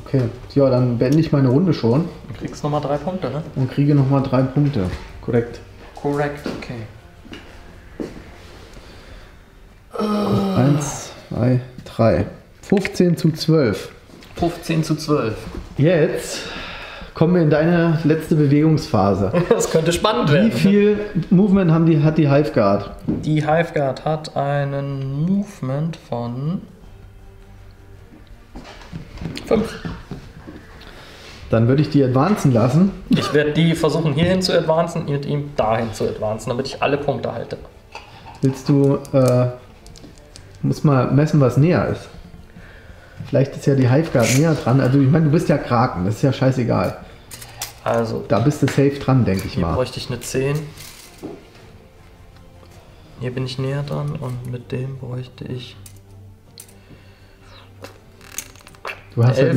Okay, ja, dann beende ich meine Runde schon. Und kriegst nochmal 3 Punkte, ne? Und kriege nochmal 3 Punkte, korrekt. Korrekt, okay. 1, 2, 3. 15 zu 12. 15 zu 12. Jetzt kommen wir in deine letzte Bewegungsphase. Das könnte spannend werden. Wie viel Movement hat die Hive Guard? Die Hive Guard hat einen Movement von 5. Dann würde ich die advancen lassen. Ich werde die versuchen hierhin zu advancen, mit ihm dahin zu advancen, damit ich alle Punkte halte. Willst du, muss mal messen, was näher ist. Vielleicht ist ja die Hive Guard näher dran. Also ich meine, du bist ja Kraken, das ist ja scheißegal. Also, da bist du safe dran, denke ich mal. Hier bräuchte ich eine 10. Hier bin ich näher dran und mit dem bräuchte ich... Du hast halt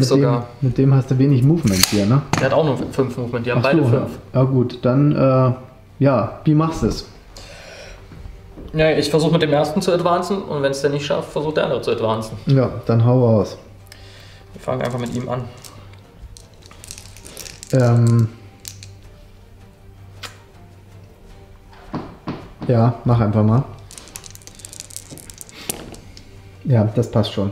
mit dem hast du wenig Movement hier, ne? Der hat auch nur 5 Movement, die haben beide 5. Ja gut, dann, ja, wie machst du es? Ja, ich versuche mit dem ersten zu advancen und wenn es der nicht schafft, versucht der andere zu advancen. Ja, dann hau raus. Wir fangen einfach mit ihm an. Ja, mach einfach mal. Ja, das passt schon.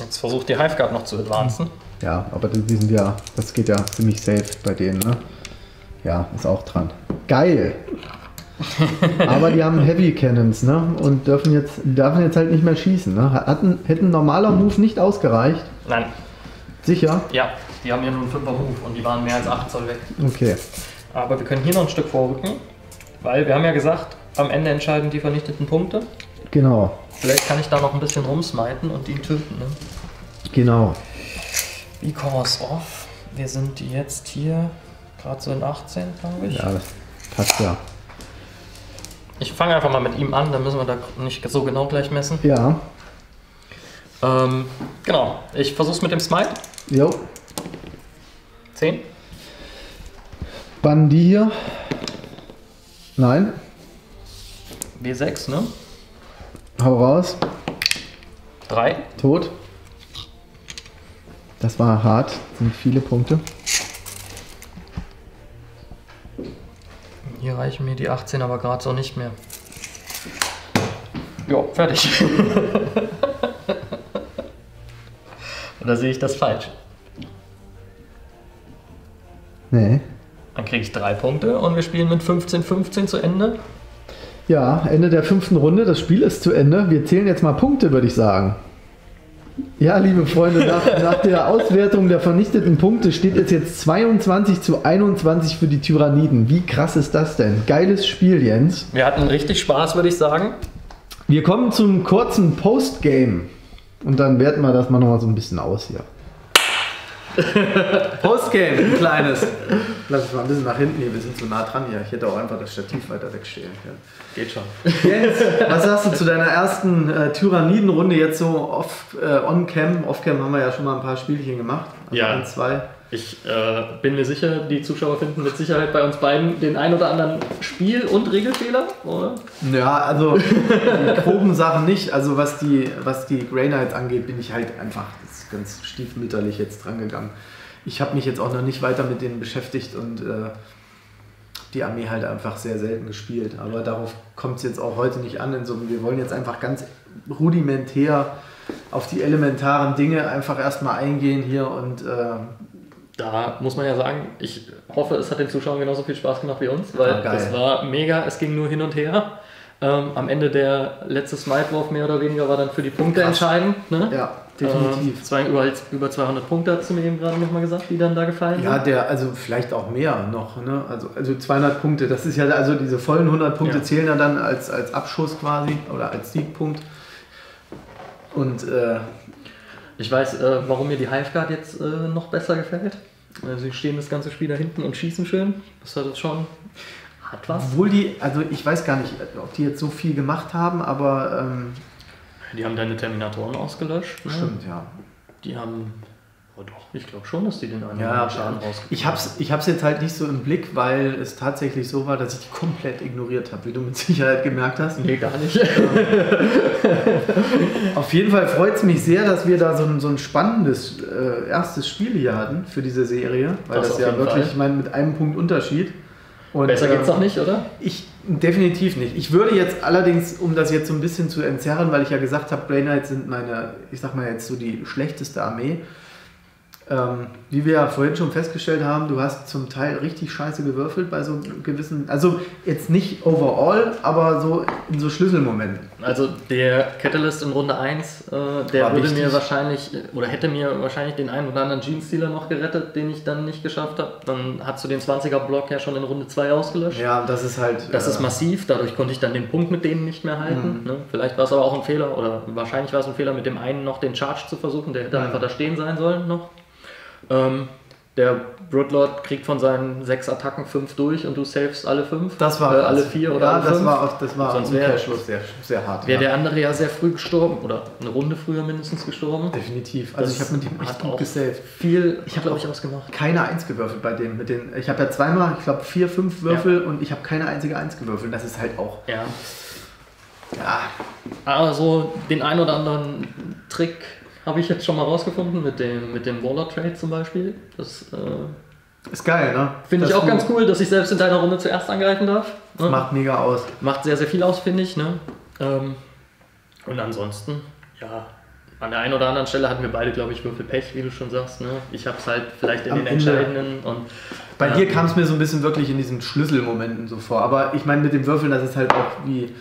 Jetzt versucht die Hive Guard noch zu advancen. Ja, aber die sind ja, das geht ja ziemlich safe bei denen, ne? Ja, ist auch dran. Geil! Aber die haben Heavy Cannons, ne? Und dürfen jetzt halt nicht mehr schießen, ne? Hätten normaler Move nicht ausgereicht? Nein. Sicher? Ja, die haben ja nur einen 5er Move und die waren mehr als 8 Zoll weg. Okay. Aber wir können hier noch ein Stück vorrücken, weil wir haben ja gesagt, am Ende entscheiden die vernichteten Punkte. Genau. Vielleicht kann ich da noch ein bisschen rumsmiten und ihn töten, ne? Genau. Because of, wir sind jetzt hier gerade so in 18, glaube ich. Ja, das passt ja. Ich fange einfach mal mit ihm an, dann müssen wir da nicht so genau gleich messen. Ja. Genau, ich versuch's mit dem Smite. Jo. 10. Bannen die hier? Nein. W6, ne? Hau raus. 3. Tot. Das war hart, das sind viele Punkte. Hier reichen mir die 18 aber gerade so nicht mehr. Jo, fertig. Oder sehe ich das falsch? Nee. Dann kriege ich 3 Punkte und wir spielen mit 15-15 zu Ende. Ja, Ende der 5. Runde. Das Spiel ist zu Ende. Wir zählen jetzt mal Punkte, würde ich sagen. Ja, liebe Freunde, nach der Auswertung der vernichteten Punkte steht es jetzt 22:21 für die Tyraniden. Wie krass ist das denn? Geiles Spiel, Jens. Wir hatten richtig Spaß, würde ich sagen. Wir kommen zum kurzen Postgame. Und dann werten wir das mal nochmal so ein bisschen aus hier. Postgame, ein kleines. Lass es mal ein bisschen nach hinten hier, wir sind so nah dran hier. Ich hätte auch einfach das Stativ weiter wegstehen können. Geht schon. Jens, was sagst du zu deiner ersten Tyraniden-Runde jetzt so on-cam? Off-cam haben wir ja schon mal ein paar Spielchen gemacht. Also ja. 1, 2. Ich bin mir sicher, die Zuschauer finden mit Sicherheit bei uns beiden den ein oder anderen Spiel- und Regelfehler, oder? Ja, also die groben Sachen nicht. Also was die Grey Knights angeht, bin ich halt einfach ganz stiefmütterlich jetzt dran gegangen. Ich habe mich jetzt auch noch nicht weiter mit denen beschäftigt und die Armee halt einfach sehr selten gespielt. Aber darauf kommt es jetzt auch heute nicht an. Insofern, wir wollen jetzt einfach ganz rudimentär auf die elementaren Dinge einfach erstmal eingehen hier und da muss man ja sagen, ich hoffe, es hat den Zuschauern genauso viel Spaß gemacht wie uns, weil das war mega, es ging nur hin und her. Am Ende der letzte Smite-Wurf mehr oder weniger war dann für die Punkte entscheidend. Ne? Ja, definitiv. Über 200 Punkte hast du mir eben gerade nochmal gesagt, die dann da gefallen sind. Ja, also vielleicht auch mehr noch. Ne? Also 200 Punkte, das ist ja, also diese vollen 100 Punkte zählen ja dann als Abschuss quasi oder als Siegpunkt. Und ich weiß, warum mir die Hive Guard jetzt noch besser gefällt. Sie stehen das ganze Spiel da hinten und schießen schön. Das hat jetzt schon hart was. Obwohl die, also ich weiß gar nicht, ob die jetzt so viel gemacht haben, aber... die haben deine Terminatoren ausgelöscht. Ne? Stimmt, ja. Die haben... Oh doch, ich glaube schon, dass die den einen Schaden rausgekriegt haben. Ich habe es jetzt halt nicht so im Blick, weil es tatsächlich so war, dass ich die komplett ignoriert habe, wie du mit Sicherheit gemerkt hast. Nee, gar nicht. Auf jeden Fall freut es mich sehr, dass wir da so ein spannendes erstes Spiel hier hatten für diese Serie. Weil das ja wirklich, ich meine, mit einem Punkt Unterschied. Und besser geht's doch nicht, oder? Definitiv nicht. Ich würde jetzt allerdings, um das jetzt so ein bisschen zu entzerren, weil ich ja gesagt habe, Grey Knights sind meine, ich sag mal jetzt so die schlechteste Armee, Wie wir ja vorhin schon festgestellt haben, du hast zum Teil richtig scheiße gewürfelt bei so gewissen, also jetzt nicht overall, aber so in so Schlüsselmomenten. Also der Katalyst in Runde 1, der würde mir wahrscheinlich, oder hätte mir wahrscheinlich den einen oder anderen Genestealer noch gerettet, den ich dann nicht geschafft habe. Dann hast du den 20er-Block ja schon in Runde 2 ausgelöscht. Ja, das ist halt... Das ist massiv, dadurch konnte ich dann den Punkt mit denen nicht mehr halten. Ne? Vielleicht war es aber auch ein Fehler, oder wahrscheinlich war es ein Fehler, mit dem einen noch den Charge zu versuchen, der hätte einfach da stehen sein sollen noch. Der Broodlord kriegt von seinen 6 Attacken 5 durch und du savest alle 5. Das war alle 4 oder ja, alle 5. Das war sonst wäre Schluss sehr hart. Wäre der andere ja sehr früh gestorben oder eine Runde früher mindestens gestorben. Definitiv. Also das ich habe mit dem echt gut gesaved. Viel, ich habe glaube ich ausgemacht. Keine 1 gewürfelt bei dem. Mit den, ich habe ja zweimal, ich glaube 4, 5 Würfel und ich habe keine einzige 1 gewürfelt. Das ist halt auch... Ja. Ja. Also den einen oder anderen Trick... Habe ich jetzt schon mal rausgefunden mit dem Waller-Trade zum Beispiel. Das ist geil, ne? Finde ich auch ganz cool, dass ich selbst in deiner Runde zuerst angreifen darf. Das macht mega aus. Macht sehr, sehr viel aus, finde ich. Ne? Und ansonsten, ja, an der einen oder anderen Stelle hatten wir beide, glaube ich, Würfelpech, wie du schon sagst. Ne? Ich habe es halt vielleicht in am den Ende. Entscheidenden. Und, bei dir kam es mir so ein bisschen wirklich in diesen Schlüsselmomenten so vor. Aber ich meine, mit dem Würfeln, das ist halt auch wie...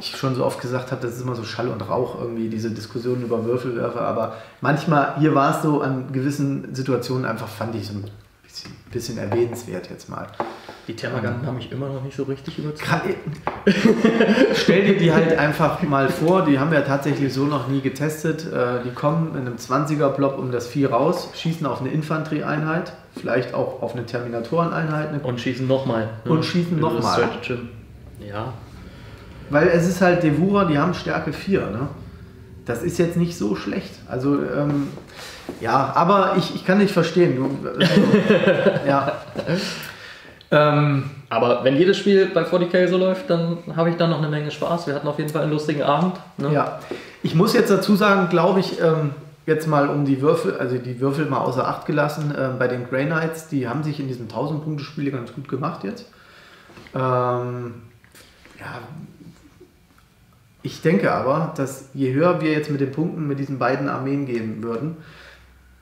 Ich schon so oft gesagt habe, das ist immer so Schall und Rauch irgendwie, diese Diskussion über Würfelwerfer, aber manchmal, hier war es so an gewissen Situationen einfach, fand ich so ein bisschen erwähnenswert jetzt mal. Die Thermaganten haben mich immer noch nicht so richtig überzeugt. Stell dir die halt einfach mal vor, die haben wir ja tatsächlich so noch nie getestet, die kommen in einem 20er-Blob um das Vieh raus, schießen auf eine Infanterieeinheit, vielleicht auch auf eine Terminatoreneinheit. Und schießen nochmal. Und schießen nochmal. Ja. Weil es ist halt Devourer, die haben Stärke 4, ne? Das ist jetzt nicht so schlecht. Also, ja, aber ich kann nicht verstehen. Ja. Aber wenn jedes Spiel bei 40k so läuft, dann habe ich da noch eine Menge Spaß. Wir hatten auf jeden Fall einen lustigen Abend. Ne? Ja, ich muss jetzt dazu sagen, glaube ich, jetzt mal um die Würfel, also die Würfel mal außer Acht gelassen, bei den Grey Knights, die haben sich in diesem 1000-Punkte-Spiel ganz gut gemacht jetzt. Ja... Ich denke aber, dass je höher wir jetzt mit den Punkten mit diesen beiden Armeen gehen würden,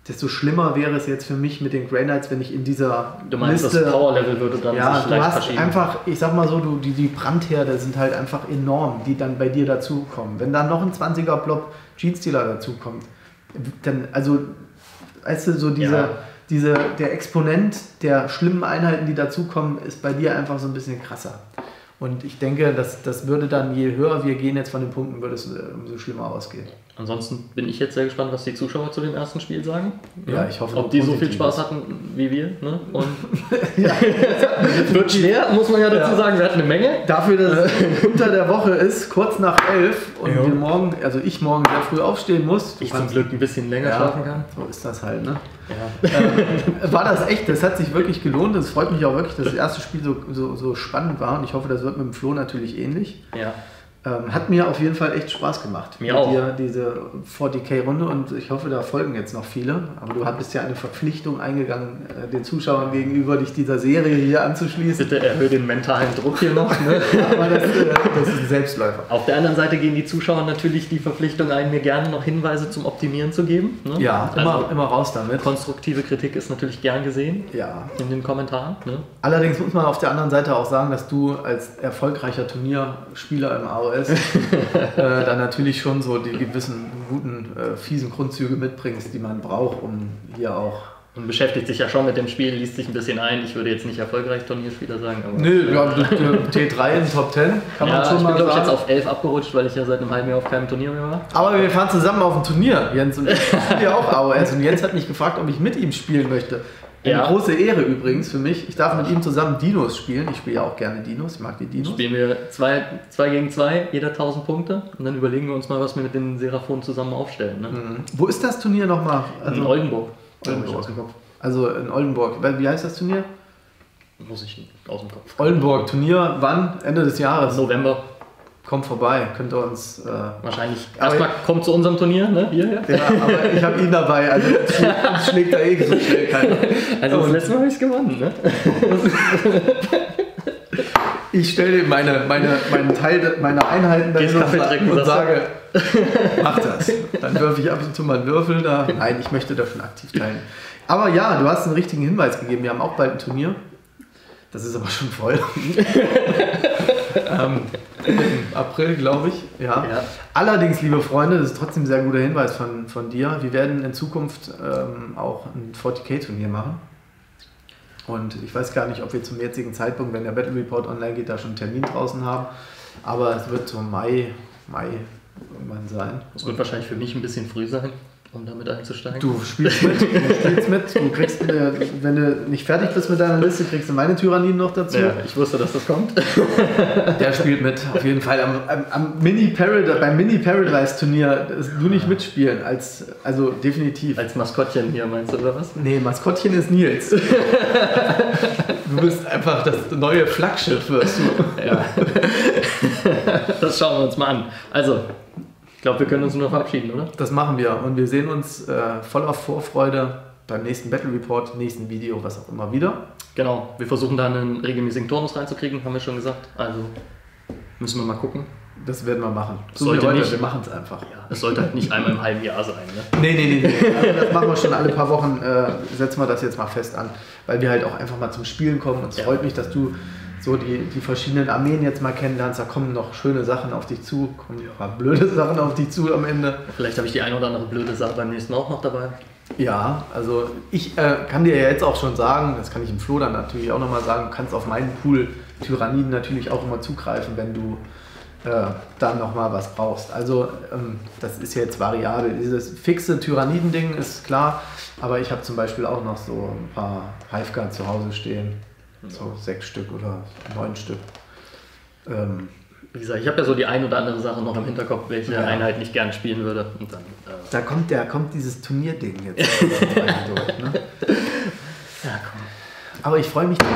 desto schlimmer wäre es jetzt für mich mit den Grey Knights, wenn ich in dieser Liste... Du meinst, das Power-Level würde dann sich leicht verschieben. Ja, einfach, ich sag mal so, die Brandherde sind halt einfach enorm, die dann bei dir dazukommen. Wenn dann noch ein 20er-Blob Genestealer dazukommt, dann, also, weißt du, so diese... Ja. Der Exponent der schlimmen Einheiten, die dazukommen, ist bei dir einfach so ein bisschen krasser. Und ich denke, das würde dann, je höher wir gehen jetzt von den Punkten, würde es umso schlimmer ausgehen. Ansonsten bin ich jetzt sehr gespannt, was die Zuschauer zu dem ersten Spiel sagen. Ja, ich hoffe, ob die so viel Spaß hatten wie wir. Ne? Und ja, wird schwer, muss man ja dazu sagen. Wir hatten eine Menge. Dafür, dass es unter der Woche ist, kurz nach 11 und wir morgen, also ich morgen sehr früh aufstehen muss. Ich zum Glück ein bisschen länger schlafen kann. So ist das halt, ne? Ja. War das echt, das hat sich wirklich gelohnt. Es freut mich auch wirklich, dass das erste Spiel so spannend war und ich hoffe, das wird mit dem Flo natürlich ähnlich. Ja. Hat mir auf jeden Fall echt Spaß gemacht mit dir, diese 40k-Runde, und ich hoffe, da folgen jetzt noch viele. Aber du bist ja eine Verpflichtung eingegangen, den Zuschauern gegenüber, dich dieser Serie hier anzuschließen. Bitte erhöhe den mentalen Druck hier noch. Ne? Aber das ist ein Selbstläufer. Auf der anderen Seite gehen die Zuschauer natürlich die Verpflichtung ein, mir gerne noch Hinweise zum Optimieren zu geben. Ne? Ja, also immer raus damit. Konstruktive Kritik ist natürlich gern gesehen in den Kommentaren. Ne? Allerdings muss man auf der anderen Seite auch sagen, dass du als erfolgreicher Turnierspieler im AOS dann natürlich schon so die gewissen guten, fiesen Grundzüge mitbringst, die man braucht, um hier auch... Und beschäftigt sich ja schon mit dem Spiel, liest sich ein bisschen ein. Ich würde jetzt nicht erfolgreich Turnierspieler sagen, aber... Nö, T3 in Top 10 kann man schon mal sagen. Ich bin, glaube ich, jetzt auf 11 abgerutscht, weil ich ja seit einem halben Jahr auf keinem Turnier mehr war. Aber wir fahren zusammen auf ein Turnier, Jens und ich spielen ja auch AOS. Und Jens hat mich gefragt, ob ich mit ihm spielen möchte. Eine große Ehre übrigens für mich. Ich darf mit ihm zusammen Dinos spielen. Ich spiele ja auch gerne Dinos. Ich mag die Dinos. Spielen wir 2 gegen 2, jeder 1000 Punkte. Und dann überlegen wir uns mal, was wir mit den Seraphonen zusammen aufstellen. Ne? Mhm. Wo ist das Turnier nochmal? Also in Oldenburg. Also in Oldenburg. Wie heißt das Turnier? Muss ich aus dem Kopf. Oldenburg. Turnier wann? Ende des Jahres. November. Kommt vorbei, könnt ihr uns... wahrscheinlich. Erstmal kommt zu unserem Turnier, ne? Hier, ja. Aber ich habe ihn dabei, also schlägt er eh so schnell keiner. Also das letzte Mal habe ich es gewonnen, ne? Ich stelle meinen Teil meiner Einheiten dann und sage, Mach das. Dann würfe ich ab und zu mal einen Würfel da. Nein, ich möchte da schon aktiv teilen. Aber ja, du hast einen richtigen Hinweis gegeben. Wir haben auch bald ein Turnier. Das ist aber schon voll. Im April, glaube ich. Ja. Ja. Allerdings, liebe Freunde, das ist trotzdem ein sehr guter Hinweis von dir. Wir werden in Zukunft auch ein 40k-Turnier machen. Und ich weiß gar nicht, ob wir zum jetzigen Zeitpunkt, wenn der Battle Report online geht, da schon einen Termin draußen haben. Aber es wird so Mai irgendwann sein. Es wird wahrscheinlich für mich ein bisschen früh sein, um damit einzusteigen. Du spielst mit. Du kriegst, wenn du nicht fertig bist mit deiner Liste, kriegst du meine Tyraniden noch dazu. Ja, ich wusste, dass das kommt. Der spielt mit, auf jeden Fall. Beim Mini-Paradise-Turnier du nicht mitspielen, also definitiv. Als Maskottchen hier, meinst du, oder was? Nee, Maskottchen ist Nils. Du bist einfach das neue Flaggschiff, wirst du. Ja. Das schauen wir uns mal an. Also, ich glaube, wir können uns nur noch verabschieden, oder? Das machen wir. Und wir sehen uns voller Vorfreude beim nächsten Battle Report, nächsten Video, was auch immer wieder. Genau. Wir versuchen da einen regelmäßigen Turnus reinzukriegen, haben wir schon gesagt. Also müssen wir mal gucken. Das werden wir machen. Wir machen es einfach. Ja, es sollte halt nicht einmal im halben Jahr sein. Ne? Nee. Also das machen wir schon alle paar Wochen. Setzen wir das jetzt mal fest an, weil wir halt auch einfach mal zum Spielen kommen. Und es freut mich, dass du so die verschiedenen Armeen jetzt mal kennenlernst. Da kommen noch schöne Sachen auf dich zu, kommen ja blöde Sachen auf dich zu am Ende. Vielleicht habe ich die ein oder andere blöde Sache beim nächsten auch noch dabei. Ja, also ich kann dir ja jetzt auch schon sagen, das kann ich im Flo dann natürlich auch nochmal sagen, du kannst auf meinen Pool Tyraniden natürlich auch immer zugreifen, wenn du dann nochmal was brauchst. Also das ist ja jetzt variabel. Dieses fixe Tyraniden-Ding ist klar, aber ich habe zum Beispiel auch noch so ein paar Hive Guard zu Hause stehen. So 6 Stück oder 9 Stück. Wie gesagt, ich habe ja so die ein oder andere Sache noch im Hinterkopf, welche Einheit nicht gern spielen würde. Und dann, da kommt dieses Turnierding jetzt. durch, ne? Ja, komm. Aber ich freue mich drauf.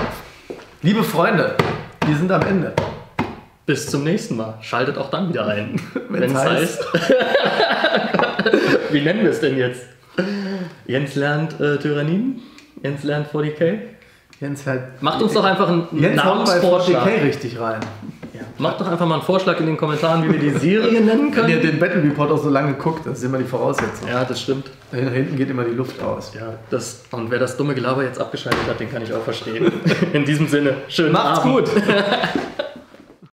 Liebe Freunde, wir sind am Ende. Bis zum nächsten Mal. Schaltet auch dann wieder ein. Wenn es heißt. Wie nennen wir es denn jetzt? Jens lernt Tyraniden? Jens lernt 40k? Jens halt macht uns doch einfach einen Namensvorschlag. Richtig rein. Ja. Macht doch einfach mal einen Vorschlag in den Kommentaren, wie wir die Serie nennen können. Wenn ihr den Battle Report auch so lange guckt, das ist immer die Voraussetzung. Ja, das stimmt. Da hinten geht immer die Luft aus. Ja, und wer das dumme Gelaber jetzt abgeschaltet hat, den kann ich auch verstehen. In diesem Sinne, schönen Abend. Macht's gut.